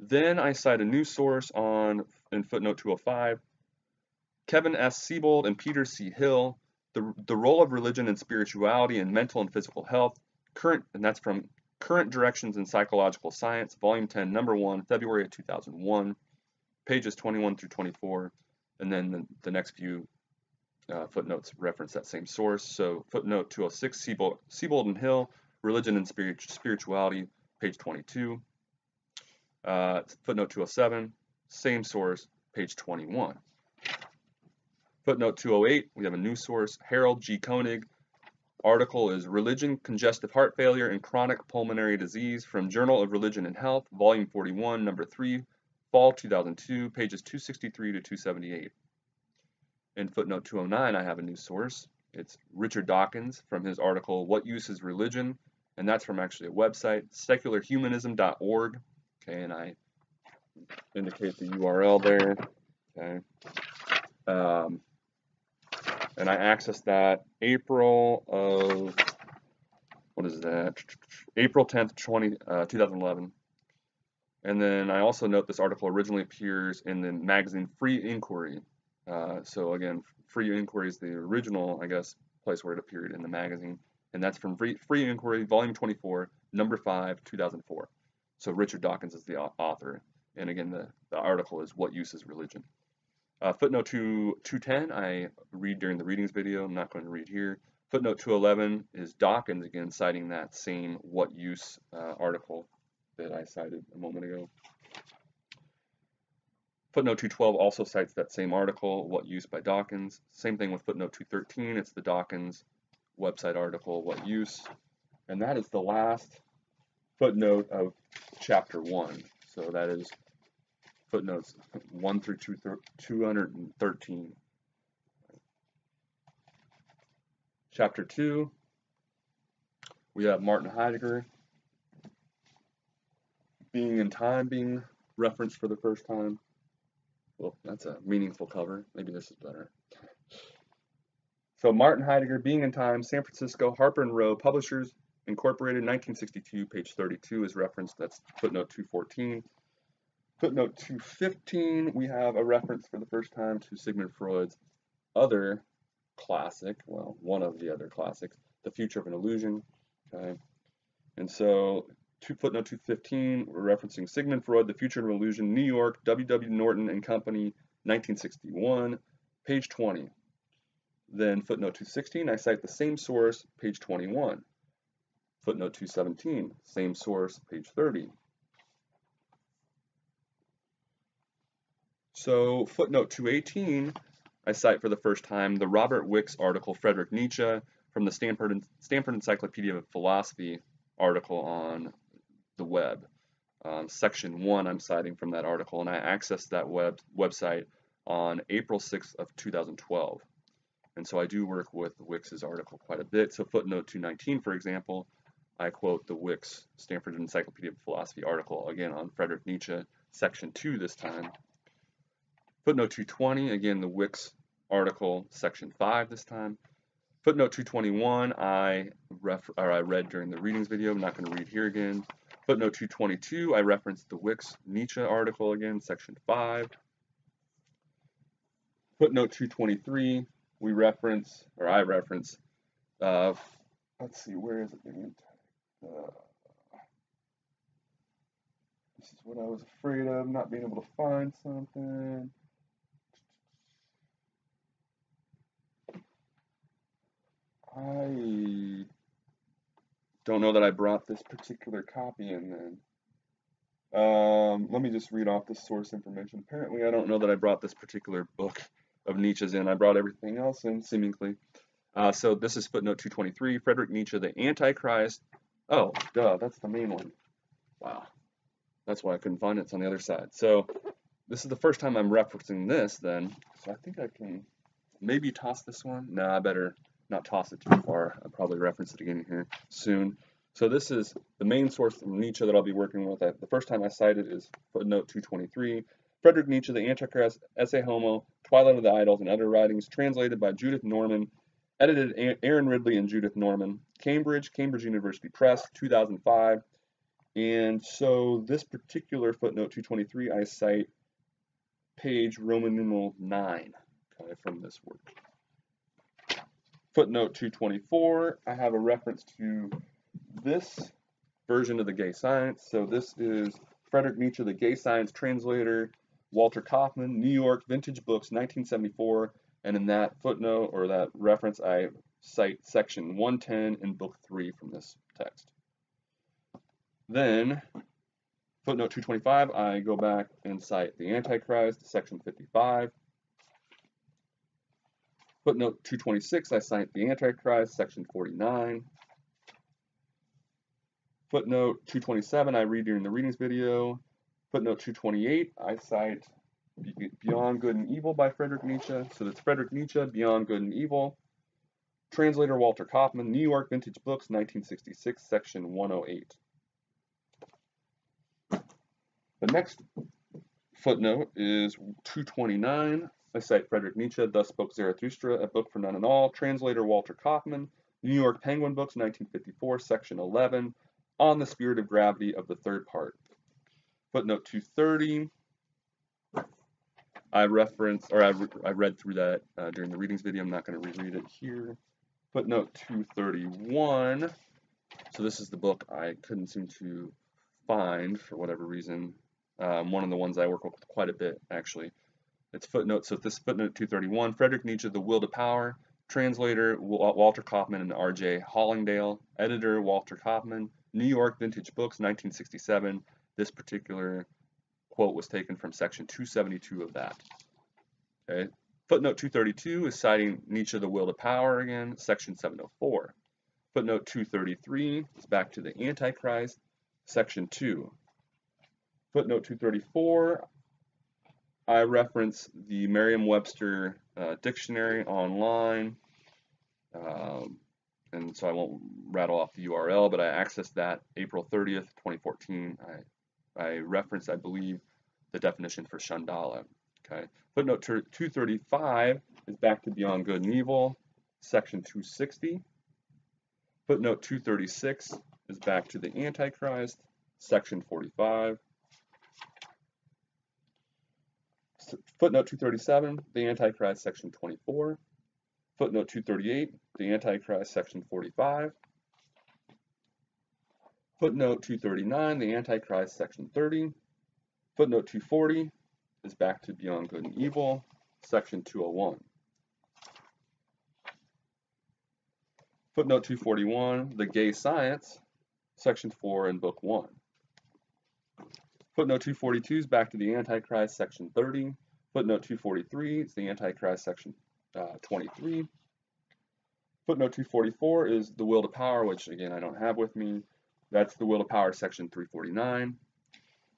Then I cite a new source in footnote 205, Kevin S. Siebold and Peter C. Hill, the Role of Religion and Spirituality in Mental and Physical Health, and that's from Current Directions in Psychological Science, Volume 10, Number 1, February of 2001, pages 21 through 24, and then the next few footnotes reference that same source. So footnote 206, Siebold and Hill, Religion and Spirituality, page 22. Footnote 207, same source, page 21. Footnote 208, we have a new source, Harold G. Koenig, article is Religion, Congestive Heart Failure, and Chronic Pulmonary Disease from Journal of Religion and Health, Volume 41, Number 3, Fall 2002, pages 263 to 278. In footnote 209, I have a new source. It's Richard Dawkins from his article, What Use is Religion? And that's from actually a website, secularhumanism.org. Okay, and I indicate the URL there. Okay. And I accessed that April 10th, 2011. And then I also note this article originally appears in the magazine Free Inquiry. So again, Free Inquiry is the original, I guess, place where it appeared in the magazine. And that's from Free Inquiry, Volume 24, Number 5, 2004. So Richard Dawkins is the author. And again, the article is What Use is Religion? Footnote 210, I read during the readings video. I'm not going to read here. Footnote 211 is Dawkins, again, citing that same What Use article that I cited a moment ago. Footnote 212 also cites that same article, What Use by Dawkins. Same thing with footnote 213, it's the Dawkins website article, What Use? And that is the last footnote of chapter 1. So that is footnotes 1 through 213. Chapter 2, we have Martin Heidegger. Being in Time being referenced for the first time. Well, that's a meaningful cover. Maybe this is better. So Martin Heidegger, Being in Time, San Francisco, Harper and Row, Publishers Incorporated, 1962, page 32 is referenced. That's footnote 214. Footnote 215, we have a reference for the first time to Sigmund Freud's other classic, well, one of the other classics, The Future of an Illusion. Okay. And so footnote 215, we're referencing Sigmund Freud, The Future of an Illusion, New York, W.W. Norton and Company, 1961, page 20. Then footnote 216, I cite the same source, page 21. Footnote 217, same source, page 30. So footnote 218, I cite for the first time the Robert Wicks article, Friedrich Nietzsche, from the Stanford Encyclopedia of Philosophy article on the web. Section 1 I'm citing from that article, and I accessed that website on April 6th of 2012. And so I do work with Wicks's article quite a bit. So footnote 219, for example, I quote the Wicks Stanford Encyclopedia of Philosophy article, again on Friedrich Nietzsche, section 2 this time. Footnote 220, again the Wicks article, section 5 this time. Footnote 221, I read during the readings video. I'm not going to read here again. Footnote 222, I referenced the Wicks Nietzsche article again, section 5. Footnote 223, we reference, or I reference, let's see, where is it? This is what I was afraid of, not being able to find something. I don't know that I brought this particular copy in then. Let me just read off the source information. Apparently, I don't know that I brought this particular book of Nietzsche's in. I brought everything else in, seemingly. So this is footnote 223, Friedrich Nietzsche, the Antichrist. Oh, duh, that's the main one. Wow. That's why I couldn't find it. It's on the other side. So this is the first time I'm referencing this then. So I think I can maybe toss this one. No, I better not toss it too far. I'll probably reference it again here soon. So this is the main source from Nietzsche that I'll be working with. The first time I cite it is footnote 223, Friedrich Nietzsche, the Antichrist, Esse Homo, Twilight of the Idols, and Other Writings, translated by Judith Norman, edited Aaron Ridley and Judith Norman, Cambridge, Cambridge University Press, 2005. And so this particular footnote 223, I cite page Roman numeral 9 kind of from this work. Footnote 224, I have a reference to this version of the Gay Science. So this is Friedrich Nietzsche, the Gay Science translator, Walter Kaufman, New York, Vintage Books, 1974. And in that footnote or that reference, I cite section 110 in book 3 from this text. Then footnote 225, I go back and cite the Antichrist, section 55. Footnote 226, I cite the Antichrist, section 49. Footnote 227, I read during the readings video. Footnote 228, I cite Beyond Good and Evil by Friedrich Nietzsche. So that's Friedrich Nietzsche, Beyond Good and Evil. Translator Walter Kaufman, New York Vintage Books, 1966, section 108. The next footnote is 229. I cite Friedrich Nietzsche, Thus Spoke Zarathustra, A Book for None and All, translator Walter Kaufman, New York Penguin Books, 1954, section 11, On the Spirit of Gravity of the Third Part. footnote 230. I read through that during the readings video. I'm not going to reread it here. Footnote 231. So this is the book I couldn't seem to find for whatever reason. One of the ones I work with quite a bit, actually. It's footnote. So this footnote 231. Friedrich Nietzsche, The Will to Power. Translator, Walter Kaufman and R.J. Hollingdale. Editor, Walter Kaufman. New York, Vintage Books, 1967. This particular quote was taken from section 272 of that. Okay. Footnote 232 is citing Nietzsche, The Will to Power again, section 704. Footnote 233 is back to the Antichrist, section 2. Footnote 234, I reference the Merriam-Webster dictionary online, and so I won't rattle off the URL, but I accessed that April 30th, 2014. I referenced, I believe, the definition for Shandala. Okay. Footnote 235 is back to Beyond Good and Evil, section 260. Footnote 236 is back to the Antichrist, section 45. Footnote 237, the Antichrist, section 24. Footnote 238, the Antichrist, section 45. Footnote 239, the Antichrist, section 30. Footnote 240 is back to Beyond Good and Evil, section 201. Footnote 241, the Gay Science, section 4 in book 1. Footnote 242 is back to the Antichrist, section 30. Footnote 243 is the Antichrist, section 23. Footnote 244 is the Will to Power, which again I don't have with me. That's the Will to Power, section 349.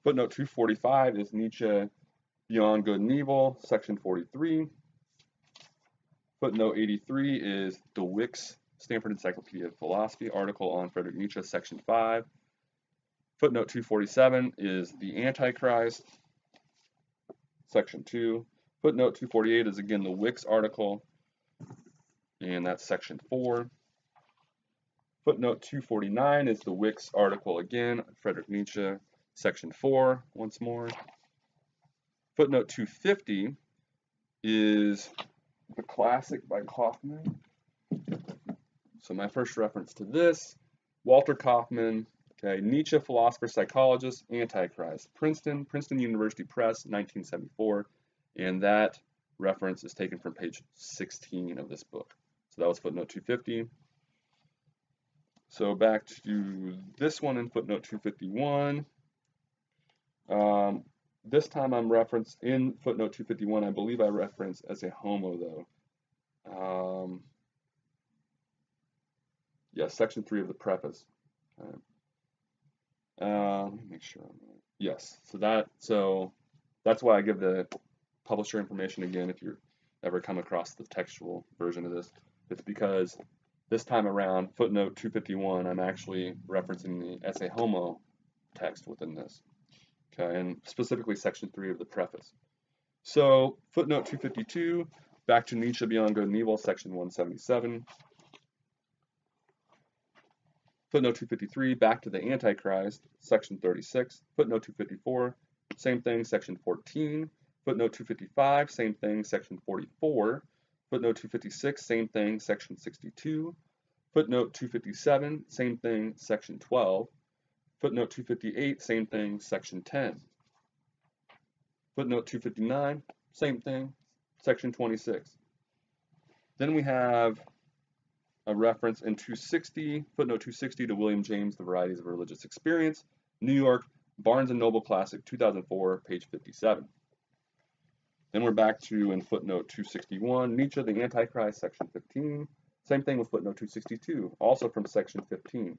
Footnote 245 is Nietzsche, Beyond Good and Evil, section 43. Footnote 83 is the Wicks, Stanford Encyclopedia of Philosophy article on Friedrich Nietzsche, section 5. Footnote 247 is the Antichrist, section 2. Footnote 248 is again the Wicks article, and that's section 4. Footnote 249 is the Wicks article again, Friedrich Nietzsche, section 4, once more. Footnote 250 is the classic by Kaufman. So my first reference to this, Walter Kaufman, okay, Nietzsche, Philosopher, Psychologist, Antichrist, Princeton, Princeton University Press, 1974, and that reference is taken from page 16 of this book. So that was footnote 250. So back to this one in footnote 251. This time I'm referenced in footnote 251, I believe I referenced as a homo though. Yeah, section 3 of the preface. Okay. Let me make sure I'm right. Yes, so that's why I give the publisher information again if you ever come across the textual version of this. It's because this time around, footnote 251, I'm actually referencing the Esse Homo text within this. Okay, and specifically section 3 of the preface. So footnote 252, back to Nietzsche, Beyond Good and Evil, section 177. Footnote 253, back to the Antichrist, section 36. Footnote 254, same thing, section 14. Footnote 255, same thing, section 44. Footnote 256, same thing, section 62. Footnote 257, same thing, section 12. Footnote 258, same thing, section 10. Footnote 259, same thing, section 26. Then we have a reference in 260, footnote 260 to William James, The Varieties of Religious Experience, New York, Barnes & Noble Classic, 2004, page 57. Then we're back to, in footnote 261, Nietzsche, the Antichrist, section 15. Same thing with footnote 262, also from section 15.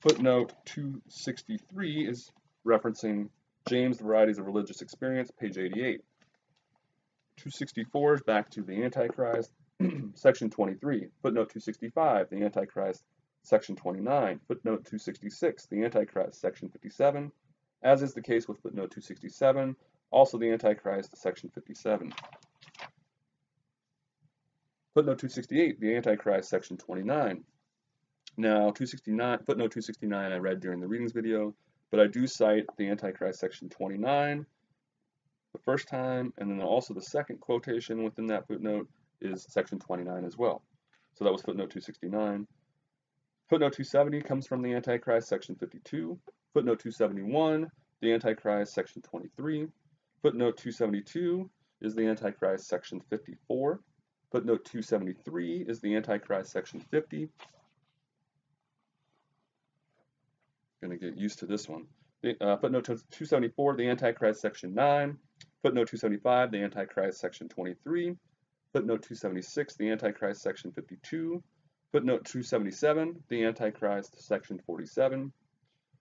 Footnote 263 is referencing James, The Varieties of Religious Experience, page 88. 264 is back to the Antichrist, section 23. Footnote 265, the Antichrist, section 29. Footnote 266, the Antichrist, section 57. As is the case with footnote 267, also the Antichrist, section 57. Footnote 268, the Antichrist, section 29. Now, footnote 269 I read during the readings video. But I do cite the Antichrist section 29 the first time, and then also the second quotation within that footnote is section 29 as well. So that was footnote 269. Footnote 270 comes from the Antichrist section 52. Footnote 271, the Antichrist section 23. Footnote 272 is the Antichrist section 54. Footnote 273 is the Antichrist section 50. Gonna get used to this one. Footnote 274, the Antichrist section 9. Footnote 275, the Antichrist section 23. Footnote 276, the Antichrist section 52. Footnote 277, the Antichrist section 47.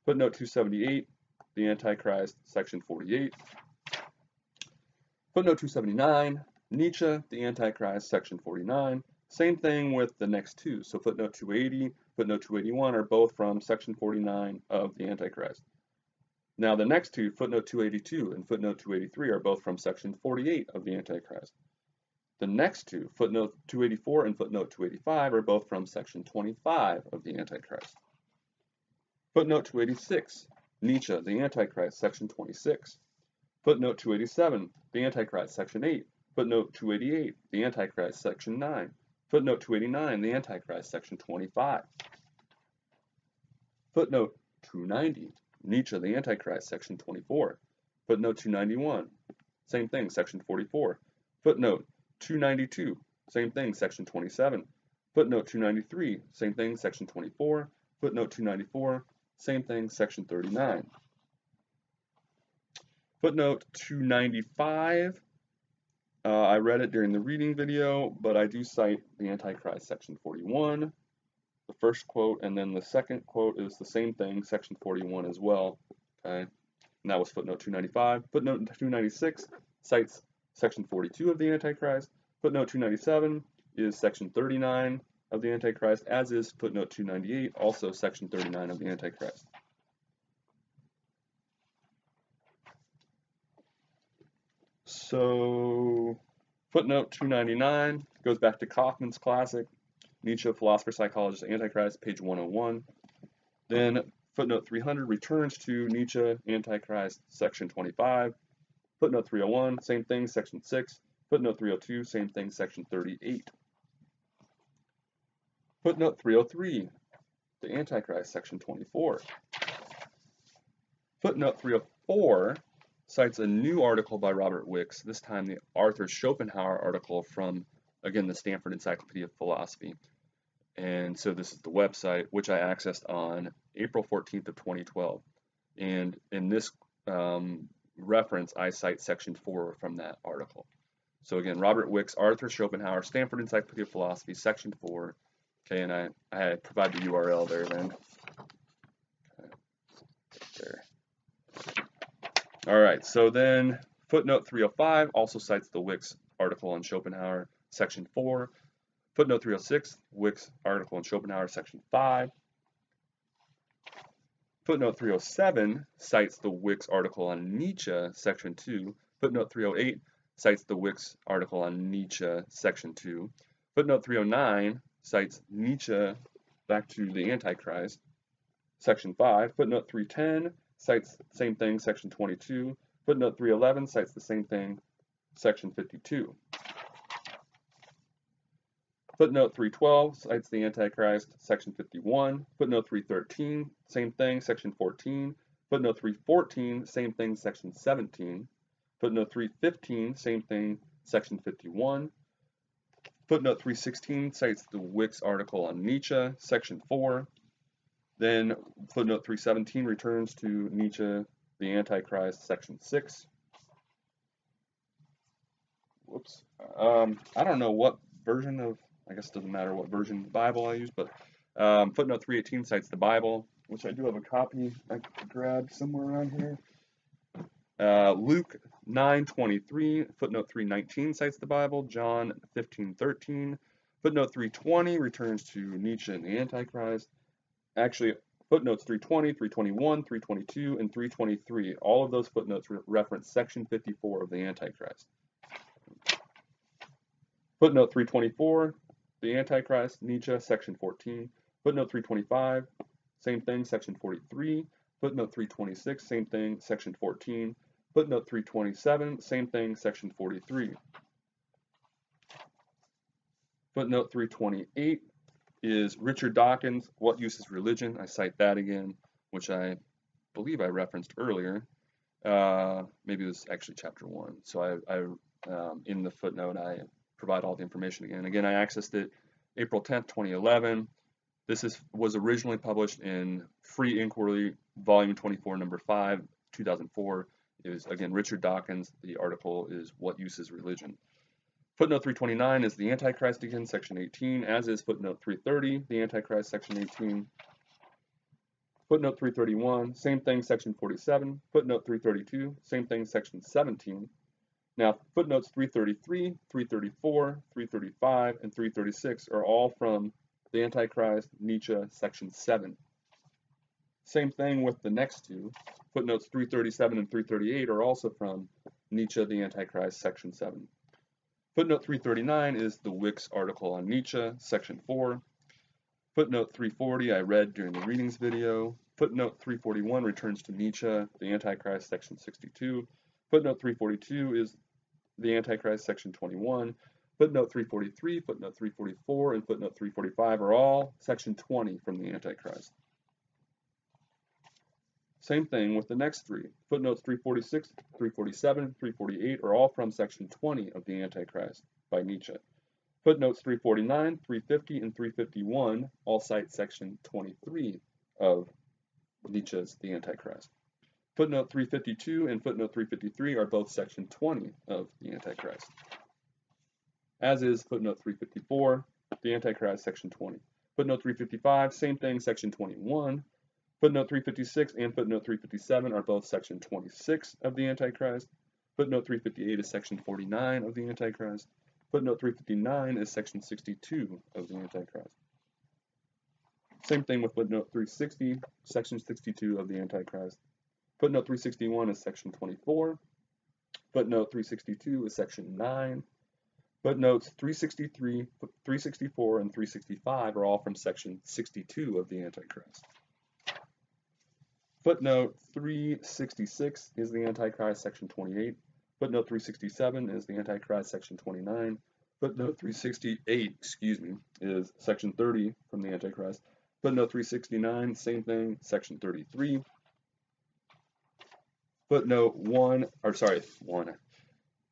Footnote 278, the Antichrist section 48. Footnote 279, Nietzsche, the Antichrist section 49. Same thing with the next two. So footnote 280, footnote 281 are both from section 49 of the Antichrist. Now the next two, footnote 282 and footnote 283, are both from section 48 of the Antichrist. The next two, footnote 284 and footnote 285, are both from section 25 of the Antichrist. Footnote 286, Nietzsche, the Antichrist, section 26. Footnote 287, the Antichrist, section 8. Footnote 288, the Antichrist, section 9. Footnote 289, the Antichrist, section 25. Footnote 290, Nietzsche, the Antichrist, section 24. Footnote 291, same thing, section 44. Footnote 292, same thing, section 27. Footnote 293, same thing, section 24. Footnote 294, same thing, section 39. Footnote 295, I read it during the reading video, but I do cite the Antichrist, section 41, the first quote, and then the second quote is the same thing, section 41 as well, okay? And that was footnote 295. Footnote 296 cites section 42 of the Antichrist. Footnote 297 is section 39 of the Antichrist, as is footnote 298, also section 39 of the Antichrist. So footnote 299 goes back to Kaufman's classic, Nietzsche, Philosopher, Psychologist, Antichrist, page 101. Then footnote 300 returns to Nietzsche, Antichrist, section 25. Footnote 301, same thing, section 6. Footnote 302, same thing, section 38. Footnote 303, the Antichrist, section 24. Footnote 304 cites a new article by Robert Wicks, this time the Arthur Schopenhauer article from, again, the Stanford Encyclopedia of Philosophy. And so this is the website, which I accessed on April 14th of 2012. And in this reference, I cite section 4 from that article. So again, Robert Wicks, Arthur Schopenhauer, Stanford Encyclopedia of Philosophy, section 4. Okay, and I provide the URL there then. Okay, there. All right, so then footnote 305 also cites the Wicks article on Schopenhauer, section 4. Footnote 306, Wicks article on Schopenhauer, section 5. Footnote 307 cites the Wicks article on Nietzsche, section 2. Footnote 308 cites the Wicks article on Nietzsche, section 2. Footnote 309 cites Nietzsche back to the Antichrist, section 5. Footnote 310 cites the same thing, section 22. Footnote 311 cites the same thing, section 52. Footnote 312 cites the Antichrist, section 51. Footnote 313, same thing, section 14. Footnote 314, same thing, section 17. Footnote 315, same thing, section 51. Footnote 316 cites the Wicks article on Nietzsche, section 4. Then footnote 317 returns to Nietzsche, the Antichrist, section 6. Whoops. I don't know what version of, I guess it doesn't matter what version of the Bible I use, but footnote 318 cites the Bible, which I do have a copy I grabbed somewhere around here. Luke 9:23, footnote 319 cites the Bible. John 15:13, footnote 320 returns to Nietzsche and the Antichrist. Actually, footnotes 320, 321, 322, and 323. All of those footnotes reference section 54 of the Antichrist. Footnote 324, the Antichrist, Nietzsche, section 14. Footnote 325, same thing, section 43. Footnote 326, same thing, section 14. Footnote 327, same thing, section 43. Footnote 328 is Richard Dawkins, What Use is Religion? I cite that again, which I believe I referenced earlier. Maybe it was actually chapter 1. So in the footnote, I provide all the information again. Again, I accessed it April 10th, 2011. This was originally published in Free Inquiry, Volume 24, Number 5, 2004. It was, again, Richard Dawkins. The article is What Use is Religion? Footnote 329 is the Antichrist again, Section 18, as is footnote 330, the Antichrist, Section 18. Footnote 331, same thing, Section 47. Footnote 332, same thing, Section 17. Now, footnotes 333, 334, 335, and 336 are all from the Antichrist, Nietzsche, Section 7. Same thing with the next two. Footnotes 337 and 338 are also from Nietzsche, the Antichrist, Section 7. Footnote 339 is the Wicks article on Nietzsche, Section 4. Footnote 340 I read during the readings video. Footnote 341 returns to Nietzsche, the Antichrist, Section 62. Footnote 342 is the Antichrist, Section 21. Footnote 343, footnote 344, and footnote 345 are all Section 20 from the Antichrist. Same thing with the next three. Footnotes 346, 347, 348 are all from Section 20 of the Antichrist by Nietzsche. Footnotes 349, 350, and 351 all cite Section 23 of Nietzsche's The Antichrist. Footnote 352 and footnote 353 are both Section 20 of the Antichrist, as is footnote 354, the Antichrist, Section 20. Footnote 355, same thing, Section 21. Footnote 356 and footnote 357 are both Section 26 of the Antichrist. Footnote 358 is Section 49 of the Antichrist. Footnote 359 is Section 62 of the Antichrist. Same thing with footnote 360, Section 62 of the Antichrist. Footnote 361 is Section 24. Footnote 362 is Section 9. Footnotes 363, 364, and 365 are all from Section 62 of the Antichrist. Footnote 366 is the Antichrist, Section 28. Footnote 367 is the Antichrist, Section 29. Footnote 368, is Section 30 from the Antichrist. Footnote 369, same thing, Section 33. Footnote 1, or sorry, 1.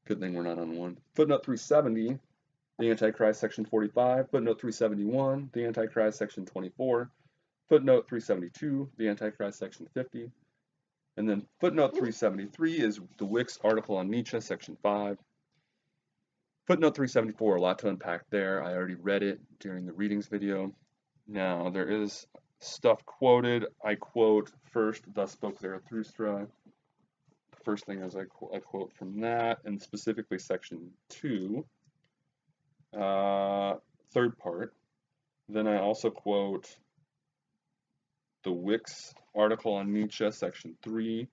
Good thing we're not on 1. Footnote 370, the Antichrist, Section 45. Footnote 371, the Antichrist, Section 24. Footnote 372, the Antichrist, Section 50. And then footnote 373 is the Wicks article on Nietzsche, Section 5. Footnote 374, a lot to unpack there. I already read it during the readings video. Now, there is stuff quoted. I quote first, thus spoke Zarathustra. The first thing is I quote from that, and specifically Section 2, third part. Then I also quote the Wicks article on Nietzsche, Section 3.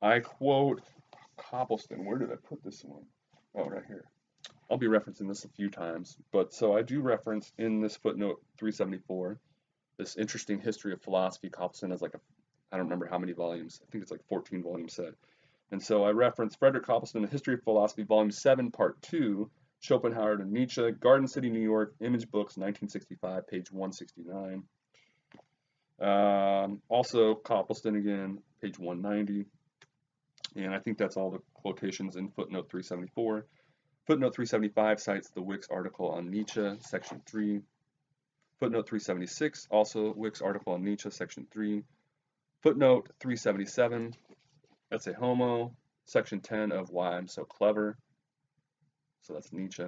I quote Coppleston. Where did I put this one? Oh, right here. I'll be referencing this a few times, but so I do reference in this footnote 374 this interesting history of philosophy. Coppleston has like I don't remember how many volumes. I think it's like 14 volumes set. And so I reference Frederick Coppleston, The History of Philosophy, Volume 7, Part 2, Schopenhauer to Nietzsche, Garden City, New York, Image Books, 1965, page 169. Also Coppleston again, page 190, and I think that's all the quotations in footnote 374. Footnote 375 cites the Wicks article on Nietzsche, Section 3. Footnote 376, also Wicks article on Nietzsche, Section 3. Footnote 377, that's a homo, Section 10 of Why I'm So Clever, so that's Nietzsche.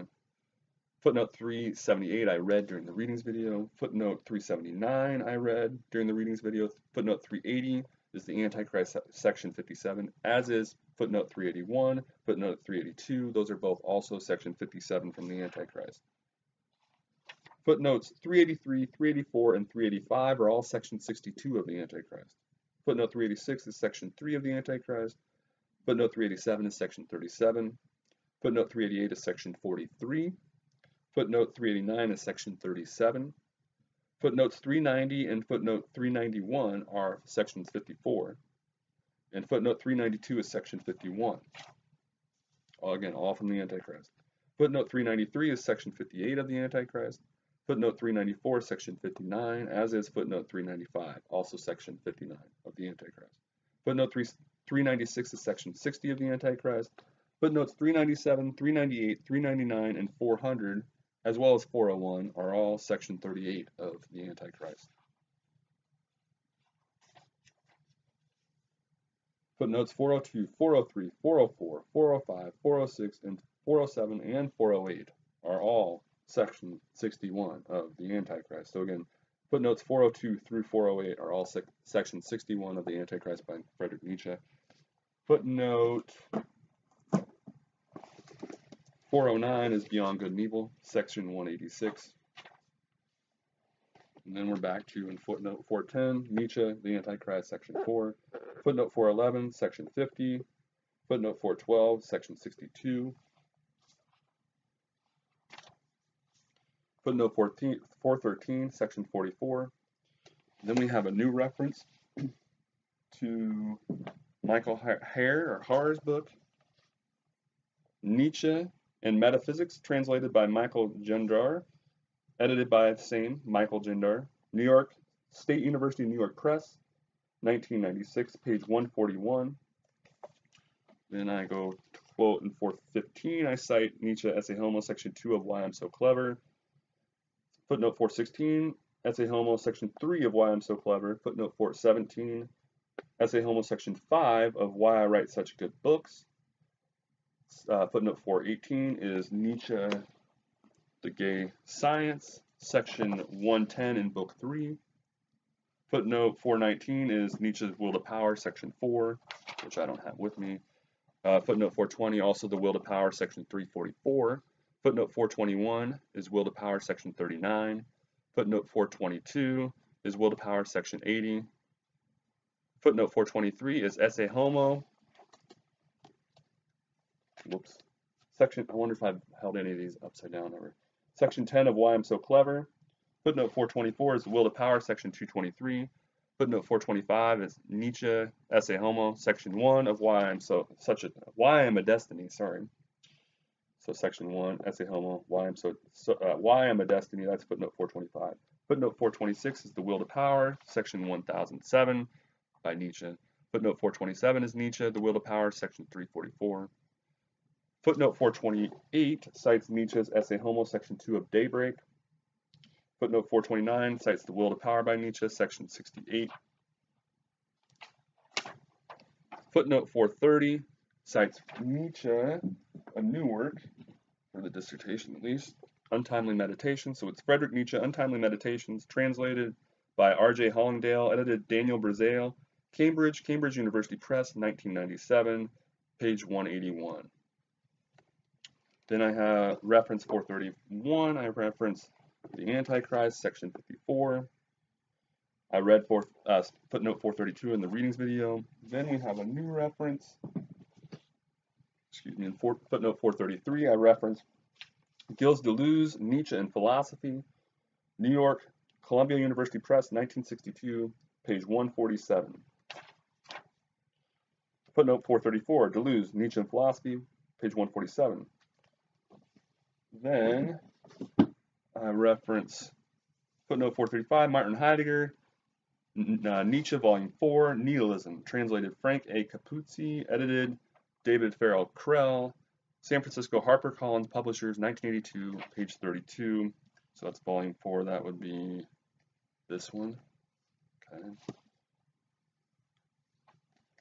Footnote 378 I read during the readings video. Footnote 379 I read during the readings video. Footnote 380 is the Antichrist, Section 57, as is footnote 381, footnote 382. Those are both also Section 57 from the Antichrist. Footnotes 383, 384, and 385 are all Section 62 of the Antichrist. Footnote 386 is Section 3 of the Antichrist. Footnote 387 is Section 37. Footnote 388 is Section 43. Footnote 389 is Section 37. Footnotes 390 and footnote 391 are sections 54, and footnote 392 is section 51. Again, all from the Antichrist. Footnote 393 is section 58 of the Antichrist. Footnote 394 is section 59, as is footnote 395, also section 59 of the Antichrist. Footnote 396 is section 60 of the Antichrist. Footnotes 397, 398, 399, and 400, as well as 401, are all section 38 of the Antichrist. Footnotes 402, 403, 404, 405, 406, and 407 and 408 are all section 61 of the Antichrist. So again, footnotes 402 through 408 are all section 61 of the Antichrist by Friedrich Nietzsche. Footnote 409 is Beyond Good and Evil, section 186. And then we're back to, in footnote 410, Nietzsche, the Antichrist, section 4. Footnote 411, section 50. Footnote 412, section 62. Footnote 413, section 44. Then we have a new reference to Michael Har's book, Nietzsche and Metaphysics, translated by Michael Gendar, edited by the same Michael Gendar, New York State University, New York Press, 1996, page 141. Then I go to quote in 415. I cite Nietzsche, Essay Homo, section 2 of Why I'm So Clever. Footnote 416, Essay Homo, section 3 of Why I'm So Clever. Footnote 417, Essay Homo, section 5 of Why I Write Such Good Books. Footnote 418 is Nietzsche, the Gay Science, section 110 in book 3. Footnote 419 is Nietzsche's Will to Power, section 4, which I don't have with me. Footnote 420, also the Will to Power, section 344. Footnote 421 is Will to Power, section 39. Footnote 422 is Will to Power, section 80. Footnote 423 is Essay Homo. Whoops. Section, I wonder if I've held any of these upside down ever. Section 10 of Why I'm So Clever. Footnote 424 is Will to Power, section 223. Footnote 425 is Nietzsche, Essay Homo, section 1 of Why I'm a Destiny. So section 1, Essay Homo, Why I'm a Destiny, that's footnote 425. Footnote 426 is The Will to Power, section 1007 by Nietzsche. Footnote 427 is Nietzsche, The Will to Power, section 344. Footnote 428 cites Nietzsche's Essay Homo, section 2 of Daybreak. Footnote 429 cites The Will to Power by Nietzsche, section 68. Footnote 430 cites Nietzsche, a new work, for the dissertation at least, Untimely Meditations. So it's Friedrich Nietzsche, Untimely Meditations, translated by R.J. Hollingdale, edited Daniel Braziel, Cambridge University Press, 1997, page 181. Then I have reference 431. I reference the Antichrist, section 54. I read footnote 432 in the readings video. Then we have a new reference. Excuse me, in footnote 433, I reference Gilles Deleuze, Nietzsche and Philosophy, New York, Columbia University Press, 1962, page 147. Footnote 434, Deleuze, Nietzsche and Philosophy, page 147. Then I reference footnote 435, Martin Heidegger, Nietzsche, volume 4, Nihilism, translated Frank A. Capuzzi, edited David Farrell Krell, San Francisco HarperCollins Publishers, 1982, page 32. So that's volume 4. That would be this one. Okay.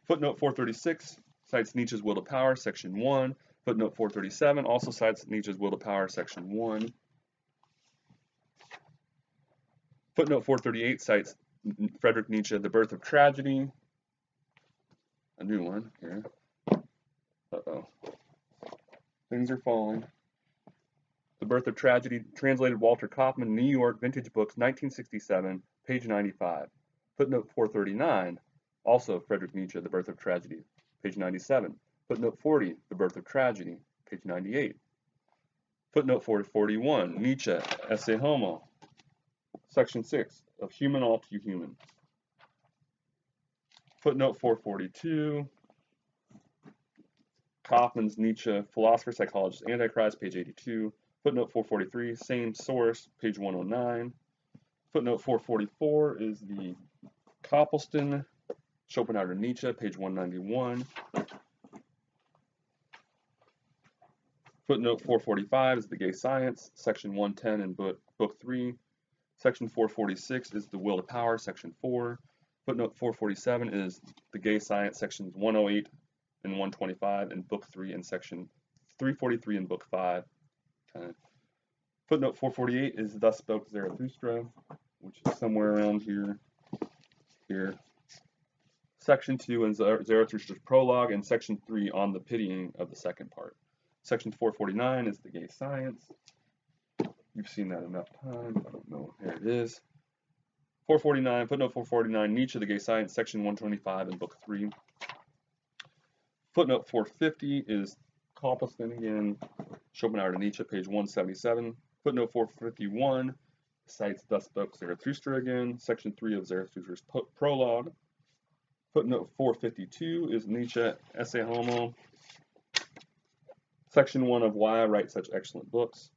Footnote 436 cites Nietzsche's Will to Power, section 1. Footnote 437 also cites Nietzsche's Will to Power, section 1. Footnote 438 cites Friedrich Nietzsche, The Birth of Tragedy, a new one here. Uh-oh. Things are falling. The Birth of Tragedy, translated Walter Kaufman, New York, Vintage Books, 1967, page 95. Footnote 439, also Friedrich Nietzsche, The Birth of Tragedy, page 97. Footnote 40, The Birth of Tragedy, page 98. Footnote 441, Nietzsche, Essay Homo, Section 6 of Human All Too Human. Footnote 442. Kaufman's Nietzsche, Philosopher, Psychologist, Antichrist, page 82. Footnote 443, same source, page 109. Footnote 444 is the Copelston, Schopenhauer, Nietzsche, page 191. Footnote 445 is the Gay Science, section 110 in book 3. Section 446 is the Will to Power, section 4. Footnote 447 is the Gay Science, sections 108 and 125 in book 3 and section 343 in book 5. Footnote 448 is Thus Spoke Zarathustra, which is somewhere around here. Section 2 and Zarathustra's Prologue, and section 3 on the pitying of the second part. Section 449 is the Gay Science. You've seen that enough times. I don't know. Here it is. 449, footnote 449, Nietzsche, the Gay Science, section 125 in book 3. Footnote 450 is Copelston again, Schopenhauer to Nietzsche, page 177. Footnote 451 cites Thus Spoke Zarathustra again, section 3 of Zarathustra's prologue. Footnote 452 is Nietzsche, Esse Homo, section 1 of Why I Write Such Excellent Books.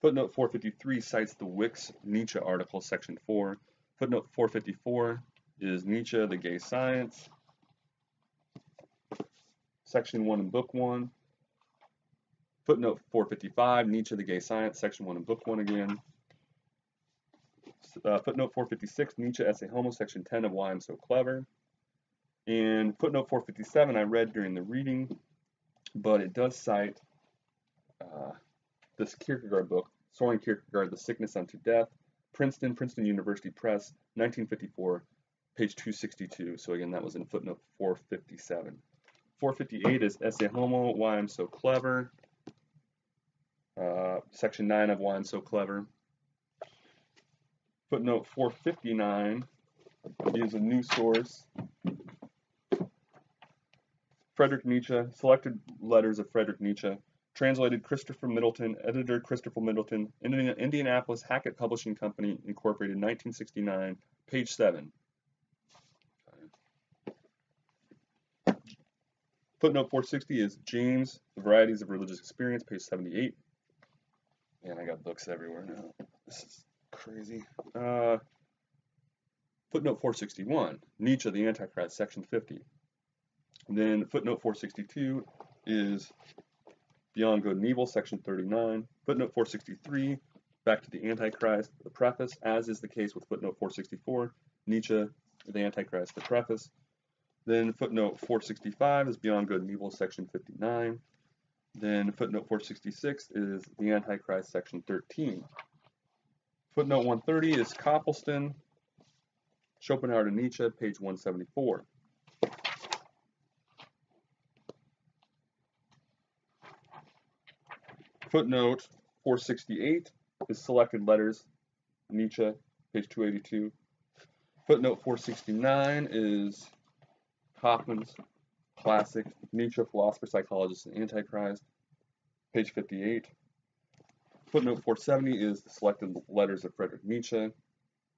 Footnote 453 cites the Wicks Nietzsche article, section 4. Footnote 454 is Nietzsche, the Gay Science, section 1 in book 1. Footnote 455, Nietzsche, the Gay Science, section 1 in book 1 again. Footnote 456, Nietzsche, Esse Homo, section 10 of Why I'm So Clever. And footnote 457 I read during the reading, but it does cite this Kierkegaard book, Soren Kierkegaard, The Sickness Unto Death, Princeton University Press, 1954, page 262. So again, that was in footnote 457. 458 is Esse Homo, Why I'm So Clever. Section 9 of Why I'm So Clever. Footnote 459 is a new source. Friedrich Nietzsche, Selected Letters of Friedrich Nietzsche, translated Christopher Middleton, editor Christopher Middleton, Indianapolis Hackett Publishing Company, Incorporated, 1969, page 7. Footnote 460 is James, The Varieties of Religious Experience, page 78. Man, I got books everywhere now. This is crazy. Footnote 461, Nietzsche, the Antichrist, section 50. And then footnote 462 is Beyond Good and Evil, section 39. Footnote 463, Back to the Antichrist, the preface, as is the case with footnote 464, Nietzsche, the Antichrist, the preface. Then footnote 465 is Beyond Good and Evil, section 59. Then footnote 466 is The Antichrist, section 13. Footnote 130 is Copelston, Schopenhauer to Nietzsche, page 174. Footnote 468 is Selected Letters, Nietzsche, page 282. Footnote 469 is Kaufman's Classic, Nietzsche, Philosopher, Psychologist, and Antichrist, page 58. Footnote 470 is The Selected Letters of Friedrich Nietzsche,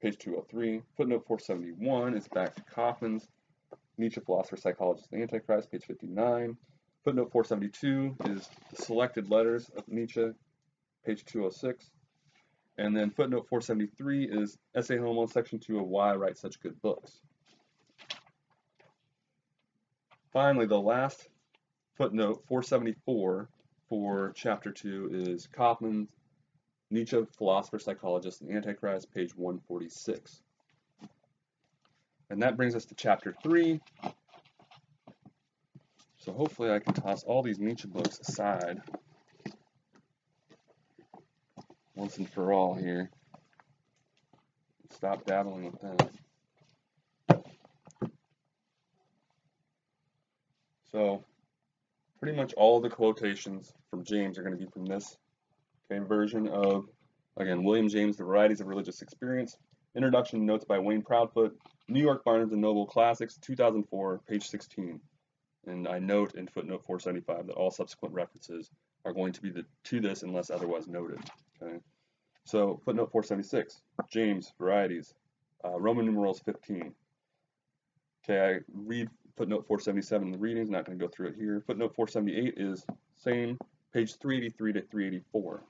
page 203. Footnote 471 is Back to Kaufman's Nietzsche, Philosopher, Psychologist, and Antichrist, page 59. Footnote 472 is The Selected Letters of Nietzsche, page 206. And then footnote 473 is Esse Homo, section 2 of Why I Write Such Good Books. Finally, the last footnote, 474, for chapter 2 is Kaufman's Nietzsche, Philosopher, Psychologist, and Antichrist, page 146. And that brings us to chapter 3. So hopefully I can toss all these Nietzsche books aside once and for all here. Stop dabbling with that. So pretty much all the quotations from James are going to be from this version of, again, William James, The Varieties of Religious Experience, Introduction Notes by Wayne Proudfoot, New York Barnes & Noble Classics, 2004, page 16. And I note in footnote 475 that all subsequent references are going to be to this unless otherwise noted. Okay. So footnote 476, James, Varieties, Roman numerals 15. Okay, I read footnote 477 in the readings, not going to go through it here. Footnote 478 is same, page 383 to 384.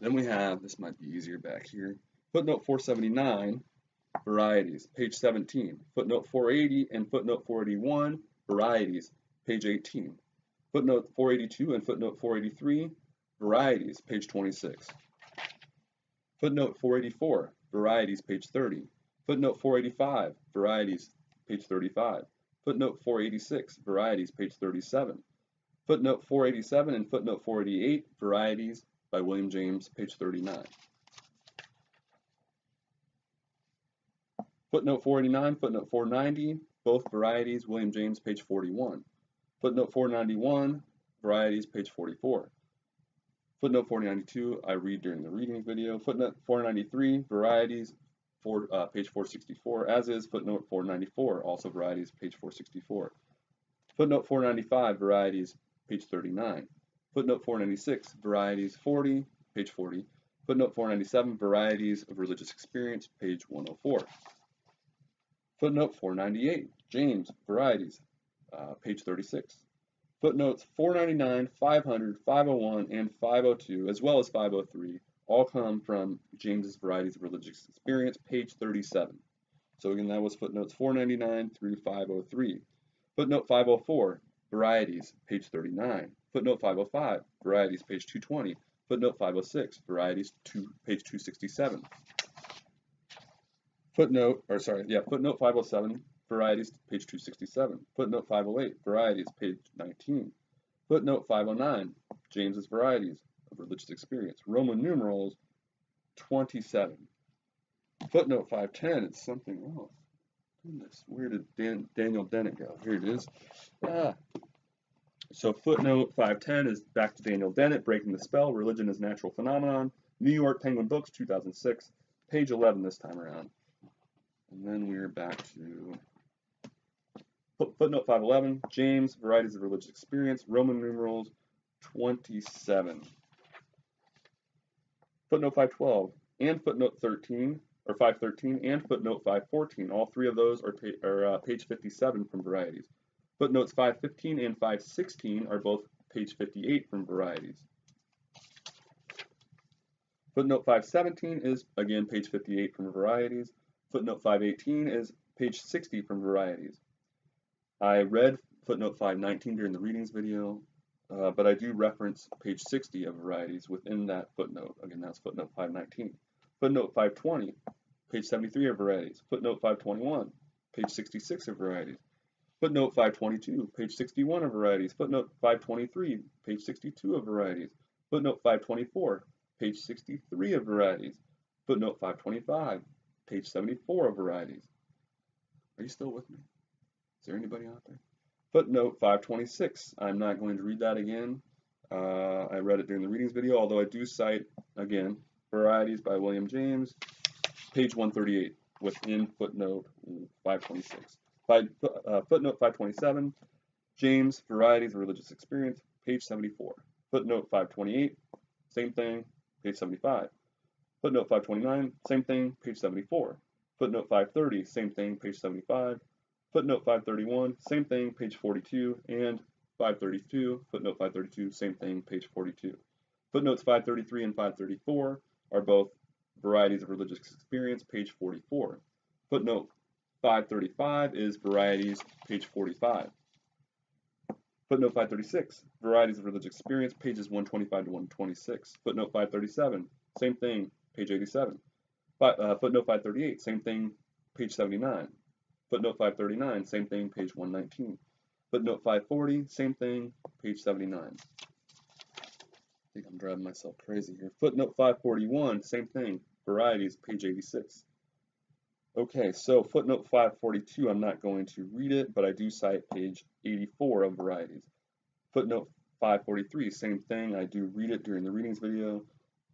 Then we have, this might be easier back here, footnote 479, Varieties, page 17. Footnote 480 and footnote 481, Varieties, page 18. Footnote 482 and footnote 483, Varieties, page 26. Footnote 484, Varieties, page 30. Footnote 485, Varieties, page 35. Footnote 486, Varieties, page 37. Footnote 487 and footnote 488, Varieties, by William James, page 39. Footnote 489, footnote 490, both Varieties, William James, page 41. Footnote 491, Varieties, page 44. Footnote 492, I read during the reading video. Footnote 493, Varieties, page 464, as is footnote 494, also Varieties, page 464. Footnote 495, Varieties, page 39. Footnote 496, Varieties 40, page 40. Footnote 497, Varieties of Religious Experience, page 104. Footnote 498, James, Varieties, page 36. Footnotes 499, 500, 501, and 502, as well as 503, all come from James's Varieties of Religious Experience, page 37. So again, that was footnotes 499 through 503. Footnote 504, Varieties, page 39. Footnote 505, Varieties, page 220. Footnote 506, Varieties, page 267. Footnote 507, Varieties, page 267. Footnote 508, Varieties, page 19. Footnote 509, James's Varieties of Religious Experience, Roman numerals 27. Footnote 510, it's something else. Goodness, where did Daniel Dennett go? Here it is. So footnote 510 is back to Daniel Dennett, Breaking the Spell, Religion is Natural Phenomenon, New York Penguin Books, 2006, page 11 this time around. And then we're back to footnote 511, James, Varieties of Religious Experience, Roman numerals 27. Footnote 512 and footnote 13, or 513 and footnote 514, all three of those are page 57 from Varieties. Footnotes 515 and 516 are both page 58 from Varieties. Footnote 517 is, again, page 58 from Varieties. Footnote 518 is page 60 from Varieties. I read footnote 519 during the readings video, but I do reference page 60 of Varieties within that footnote. Again, that's footnote 519. Footnote 520, page 73 of Varieties. Footnote 521, page 66 of Varieties. Footnote 522, page 61 of Varieties. Footnote 523, page 62 of Varieties. Footnote 524, page 63 of Varieties. Footnote 525, page 74 of Varieties. Are you still with me? Is there anybody out there? Footnote 526, I'm not going to read that again. I read it during the readings video, although I do cite, again, Varieties by William James, page 138, within footnote 526. Footnote 527, James, Varieties of Religious Experience, page 74. Footnote 528, same thing, page 75. Footnote 529, same thing, page 74. Footnote 530, same thing, page 75. Footnote 531, same thing, page 42. And 532, footnote 532, same thing, page 42. Footnotes 533 and 534 are both Varieties of Religious Experience, page 44. Footnote 535 is Varieties, page 45. Footnote 536, Varieties of Religious Experience, pages 125 to 126. Footnote 537, same thing, page 87. Footnote 538, same thing, page 79. Footnote 539, same thing, page 119. Footnote 540, same thing, page 79. I think I'm driving myself crazy here. Footnote 541, same thing, Varieties, page 86. Okay, so footnote 542, I'm not going to read it, but I do cite page 84 of Varieties. Footnote 543, same thing, I do read it during the readings video,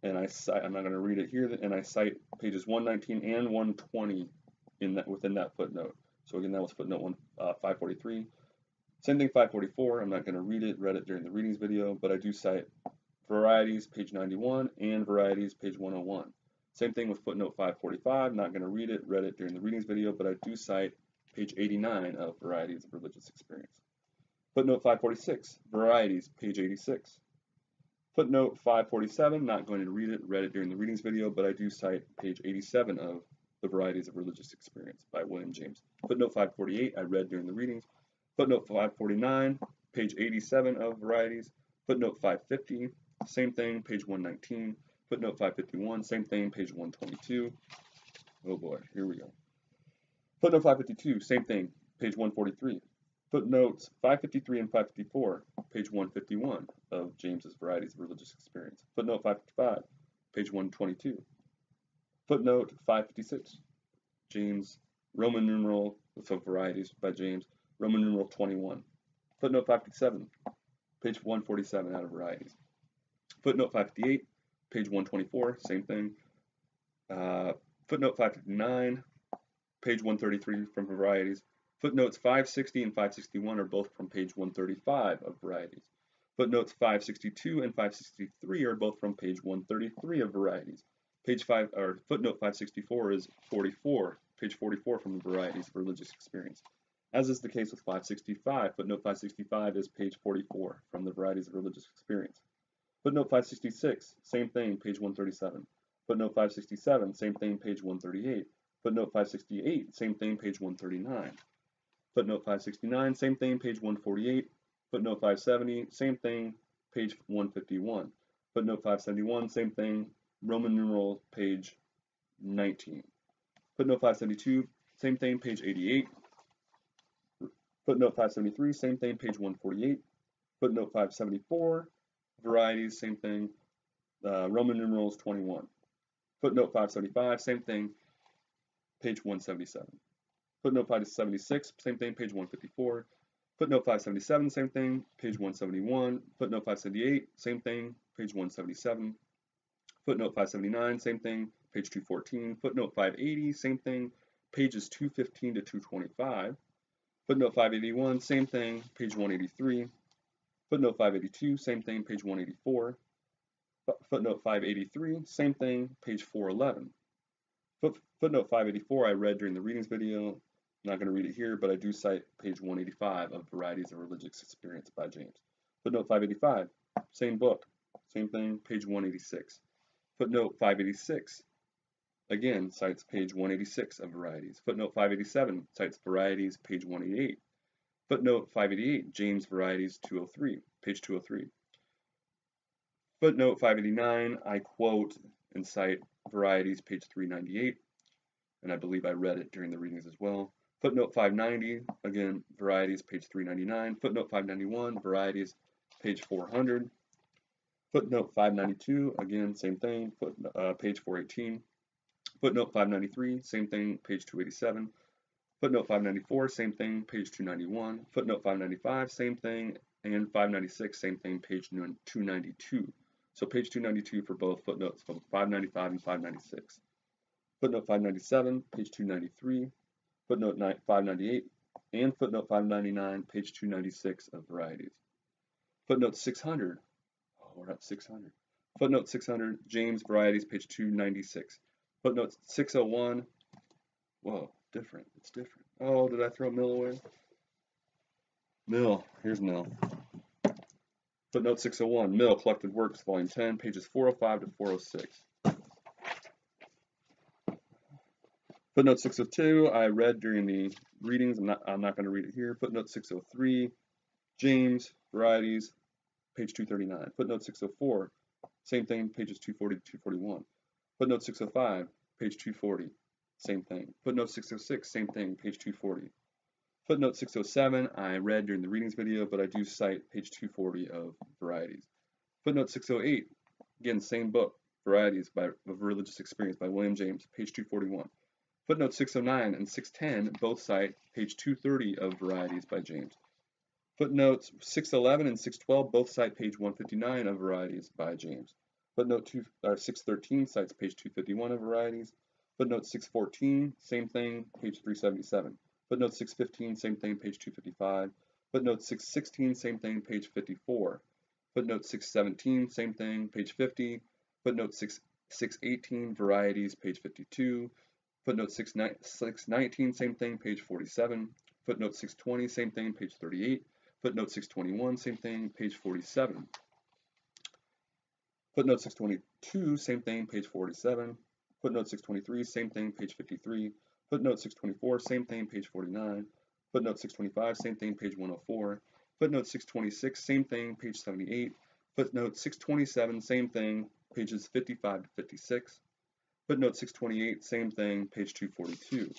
and I'm not going to read it here, and I cite pages 119 and 120 within that footnote. So again, that was footnote 543. Same thing, 544. I'm not going to read it during the readings video, but I do cite Varieties, page 91, and Varieties, page 101. Same thing with footnote 545. Not going to read it during the readings video, but I do cite page 89 of Varieties of Religious Experience. Footnote 546, Varieties, page 86. Footnote 547, not going to read it during the readings video, but I do cite page 87 of The Varieties of Religious Experience by William James. Footnote 548, I read during the readings. Footnote 549, page 87 of Varieties. Footnote 550, same thing, page 119. Footnote 551, same thing, page 122. Oh boy, here we go. Footnote 552, same thing, page 143. Footnotes 553 and 554, page 151 of James's Varieties of Religious Experience. Footnote 555, page 122. Footnote 556, James, Roman numeral of Varieties by James, Roman numeral 21. Footnote 557, page 147 out of Varieties. Footnote 558, page 124, same thing. Footnote 559, page 133 from Varieties. Footnotes 560 and 561 are both from page 135 of Varieties. Footnotes 562 and 563 are both from page 133 of Varieties. Footnote 564 is 44, page 44 from Varieties of Religious Experience. As is the case with 565, footnote 565 is page 44 from the Varieties of Religious Experience. Footnote 566, same thing, page 137. Footnote 567, same thing, page 138. Footnote 568, same thing, page 139. Footnote 569, same thing, page 148. Footnote 570, same thing, page 151. Footnote 571, same thing, Roman numeral, page 19. Footnote 572, same thing, page 88. Footnote 573, same thing, page 148. Footnote 574, Varieties, same thing, Roman numerals 21. Footnote 575, same thing, page 177. Footnote 576, same thing, page 154. Footnote 577, same thing, page 171. Footnote 578, same thing, page 177. Footnote 579, same thing, page 214. Footnote 580, same thing, pages 215 to 225. Footnote 581, same thing, page 183. Footnote 582, same thing, page 184. Footnote 583, same thing, page 411. Footnote 584, I read during the readings video. I'm not going to read it here, but I do cite page 185 of Varieties of Religious Experience by James. Footnote 585, same book, same thing, page 186. Footnote 586, again, cites page 186 of Varieties. Footnote 587, cites Varieties, page 188. Footnote 588, James Varieties 203, page 203. Footnote 589, I quote and cite Varieties, page 398, and I believe I read it during the readings as well. Footnote 590, again, Varieties, page 399. Footnote 591, Varieties, page 400. Footnote 592, again, same thing, page 418. Footnote 593, same thing, page 287. Footnote 594, same thing, page 291. Footnote 595, same thing, and 596, same thing, page 292. So page 292 for both footnotes from 595 and 596. Footnote 597, page 293. Footnote 598 and footnote 599, page 296 of Varieties. Footnote 600. Oh, we're at 600. Footnote 600, James Varieties, page 296. Footnote 601. Whoa. Different. It's different. Oh, did I throw Mill away? Mill. Here's Mill. Footnote 601. Mill, Collected Works, Volume 10, pages 405 to 406. Footnote 602. I read during the readings. I'm not going to read it here. Footnote 603. James, Varieties, page 239. Footnote 604. Same thing, pages 240 to 241. Footnote 605, page 240. Same thing. Footnote 606, same thing, page 240. Footnote 607, I read during the readings video, but I do cite page 240 of Varieties. Footnote 608, again, same book, Varieties of Religious Experience by William James, page 241. Footnote 609 and 610 both cite page 230 of Varieties by James. Footnotes 611 and 612 both cite page 159 of Varieties by James. Footnote 613 cites page 251 of Varieties. Footnote 614, same thing, page 377. Footnote 615, same thing, page 255. Footnote 616, same thing, page 54. Footnote 617, same thing, page 50. Footnote 618, Varieties, page 52. Footnote 619, same thing, page 47. Footnote 620, same thing, page 38. Footnote 621, same thing, page 47. Footnote 622, same thing, page 47. Footnote 623, same thing, page 53. Footnote 624, same thing, page 49. Footnote 625, same thing, page 104. Footnote 626, same thing, page 78. Footnote 627, same thing, pages 55 to 56. Footnote 628, same thing, page 242.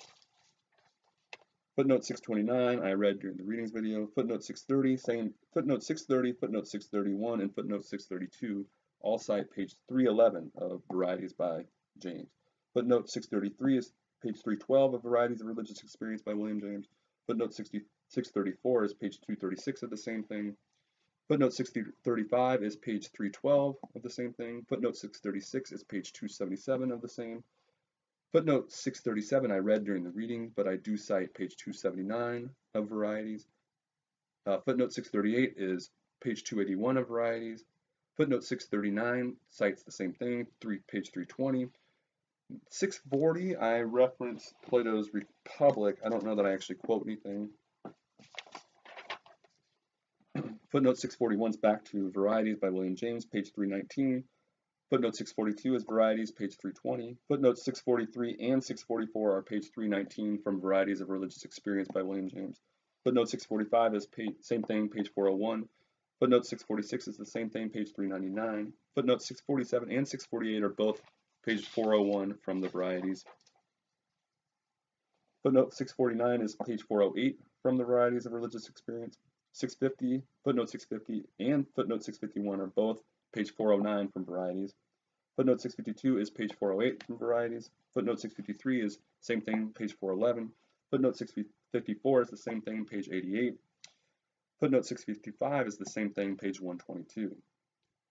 Footnote 629, I read during the readings video. Footnote 630, same, footnote 630, footnote 631, and footnote 632, all cite page 311 of Varieties by James. Footnote 633 is page 312 of Varieties of Religious Experience by William James. Footnote 634 is page 236 of the same thing. Footnote 635 is page 312 of the same thing. Footnote 636 is page 277 of the same. Footnote 637 I read during the reading, but I do cite page 279 of Varieties. Footnote 638 is page 281 of Varieties. Footnote 639 cites the same thing, page 320. 640 I reference Plato's Republic. I don't know that I actually quote anything. Footnote 641 is back to Varieties by William James, page 319. Footnote 642 is Varieties, page 320. Footnotes 643 and 644 are page 319 from Varieties of Religious Experience by William James. Footnote 645 is same thing, page 401. Footnote 646 is the same thing, page 399. Footnotes 647 and 648 are both page 401 from the Varieties. Footnote 649 is page 408 from the Varieties of Religious Experience. 650, footnote 650 and footnote 651 are both page 409 from Varieties. Footnote 652 is page 408 from Varieties. Footnote 653 is same thing, page 411. Footnote 654 is the same thing, page 88. Footnote 655 is the same thing, page 122.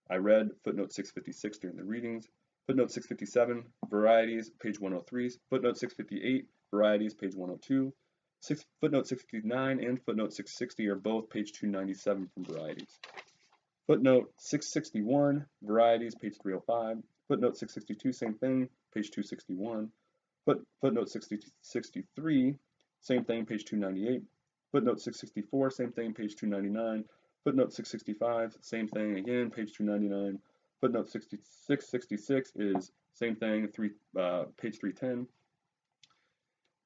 I read footnote 656 during the readings. Footnote 657, Varieties, page 103. Footnote 658, Varieties, page 102. Footnote 659 and footnote 660 are both page 297 from Varieties. Footnote 661, Varieties, page 305. Footnote 662, same thing, page 261. Footnote 663, same thing, page 298. Footnote 664, same thing, page 299. Footnote 665, same thing again, page 299. Footnote 666 is same thing, page 310.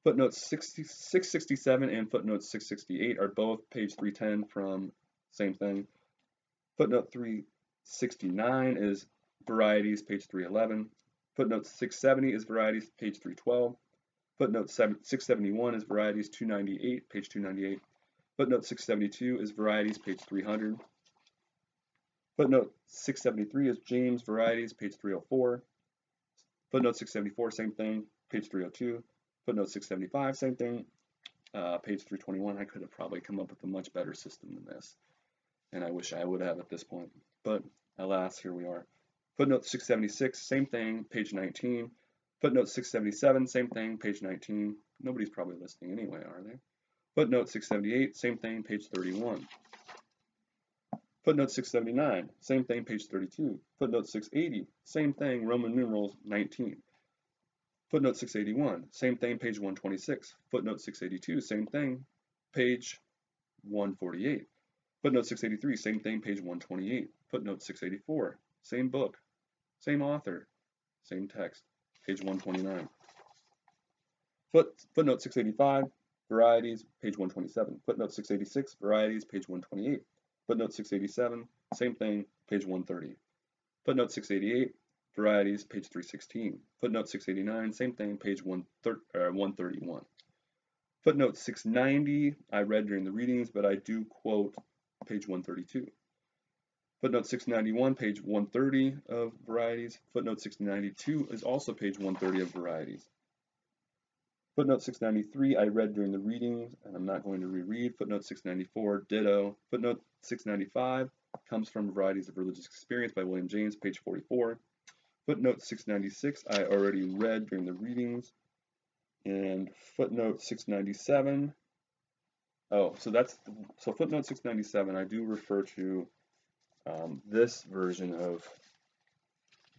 Footnotes 667 and footnote 668 are both page 310 from same thing. Footnote 369 is Varieties, page 311. Footnote 670 is Varieties, page 312. Footnote 671 is Varieties, 298, page 298. Footnote 672 is Varieties, page 300. Footnote 673 is James, Varieties, page 304. Footnote 674, same thing, page 302. Footnote 675, same thing, page 321. I could have probably come up with a much better system than this, and I wish I would have at this point, but alas, here we are. Footnote 676, same thing, page 19. Footnote 677, same thing, page 19. Nobody's probably listening anyway, are they? Footnote 678, same thing, page 31. Footnote 679, same thing, page 32. Footnote 680, same thing, Roman numerals 19. Footnote 681, same thing, page 126. Footnote 682, same thing, page 148. Footnote 683, same thing, page 128. Footnote 684, same book, same author, same text, page 129. Footnote 685, Varieties, page 127. Footnote 686, Varieties, page 128. Footnote 687, same thing, page 130. Footnote 688, Varieties, page 316. Footnote 689, same thing, page 131. Footnote 690, I read during the readings, but I do quote page 132. Footnote 691, page 130 of Varieties. Footnote 692 is also page 130 of Varieties. Footnote 693, I read during the readings, and I'm not going to reread. Footnote 694, ditto. Footnote 695 comes from Varieties of Religious Experience by William James, page 44. Footnote 696, I already read during the readings, and footnote 697, Oh, so that's, so footnote 697, I do refer to this version of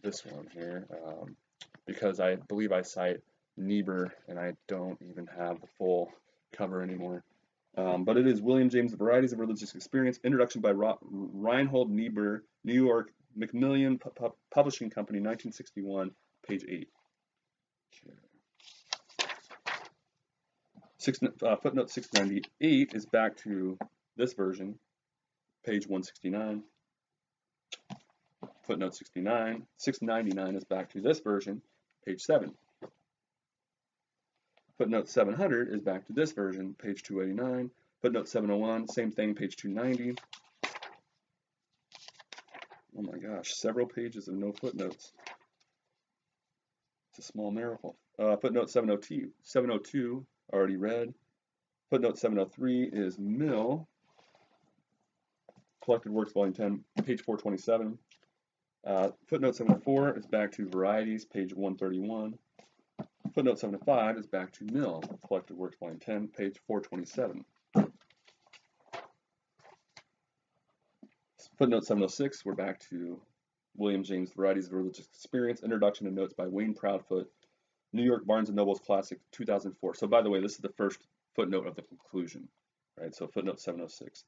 this one here, because I believe I cite Niebuhr, and I don't even have the full cover anymore. But it is William James, The Varieties of Religious Experience, introduction by Reinhold Niebuhr, New York, Macmillan Publishing Company, 1961, page 8. Footnote 698 is back to this version, page 169. Footnote 699 is back to this version, page 7. Footnote 700 is back to this version, page 289. Footnote 701, same thing, page 290. Oh my gosh, several pages of no footnotes. It's a small miracle. Footnote 702, already read. Footnote 703 is Mill, Collected Works, Volume 10, page 427. Footnote 704 is back to Varieties, page 131. Footnote 705 is back to Mill, Collected Works, Volume 10, page 427. Footnote 706, we're back to William James, Varieties of Religious Experience, Introduction and Notes by Wayne Proudfoot, New York, Barnes & Noble's Classic, 2004. So by the way, this is the first footnote of the conclusion, right? So footnote 706.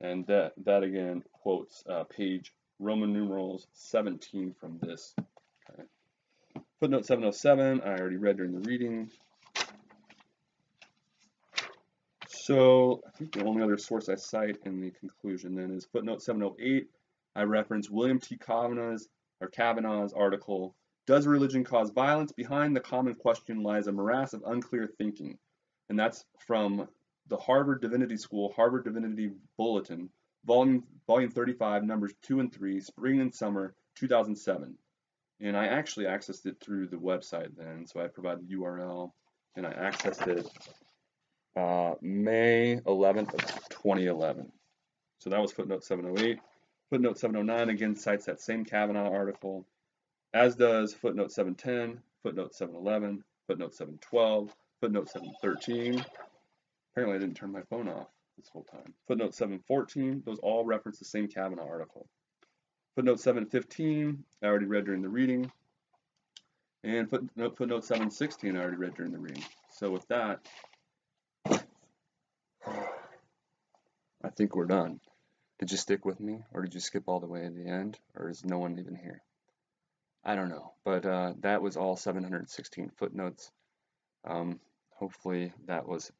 And that again, quotes page Roman numerals 17 from this. Okay. Footnote 707, I already read during the reading. So I think the only other source I cite in the conclusion then is footnote 708. I reference William T. Kavanaugh's article, Does Religion Cause Violence? Behind the Common Question Lies a Morass of Unclear Thinking. And that's from the Harvard Divinity School, Harvard Divinity Bulletin, volume 35, numbers 2 and 3, spring and summer, 2007. And I actually accessed it through the website then, so I provided the URL, and I accessed it May 11th of 2011. So that was footnote 708. Footnote 709 again cites that same Kavanaugh article, as does footnote 710, footnote 711, footnote 712, footnote 713. Apparently I didn't turn my phone off this whole time. Footnote 714, those all reference the same Kavanaugh article. Footnote 715, I already read during the reading. And footnote 716, I already read during the reading. So with that, I think we're done. Did you stick with me, or did you skip all the way to the end, or is no one even here? I don't know, but that was all 716 footnotes. Hopefully that was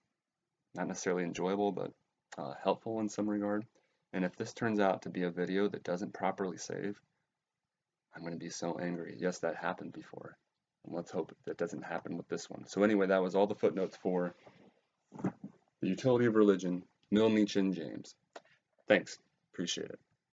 not necessarily enjoyable, but helpful in some regard. And if this turns out to be a video that doesn't properly save, I'm going to be so angry. Yes, that happened before. And let's hope that doesn't happen with this one. So anyway, that was all the footnotes for The Utility of Religion, Mill, Nietzsche, and James. Thanks. Appreciate it.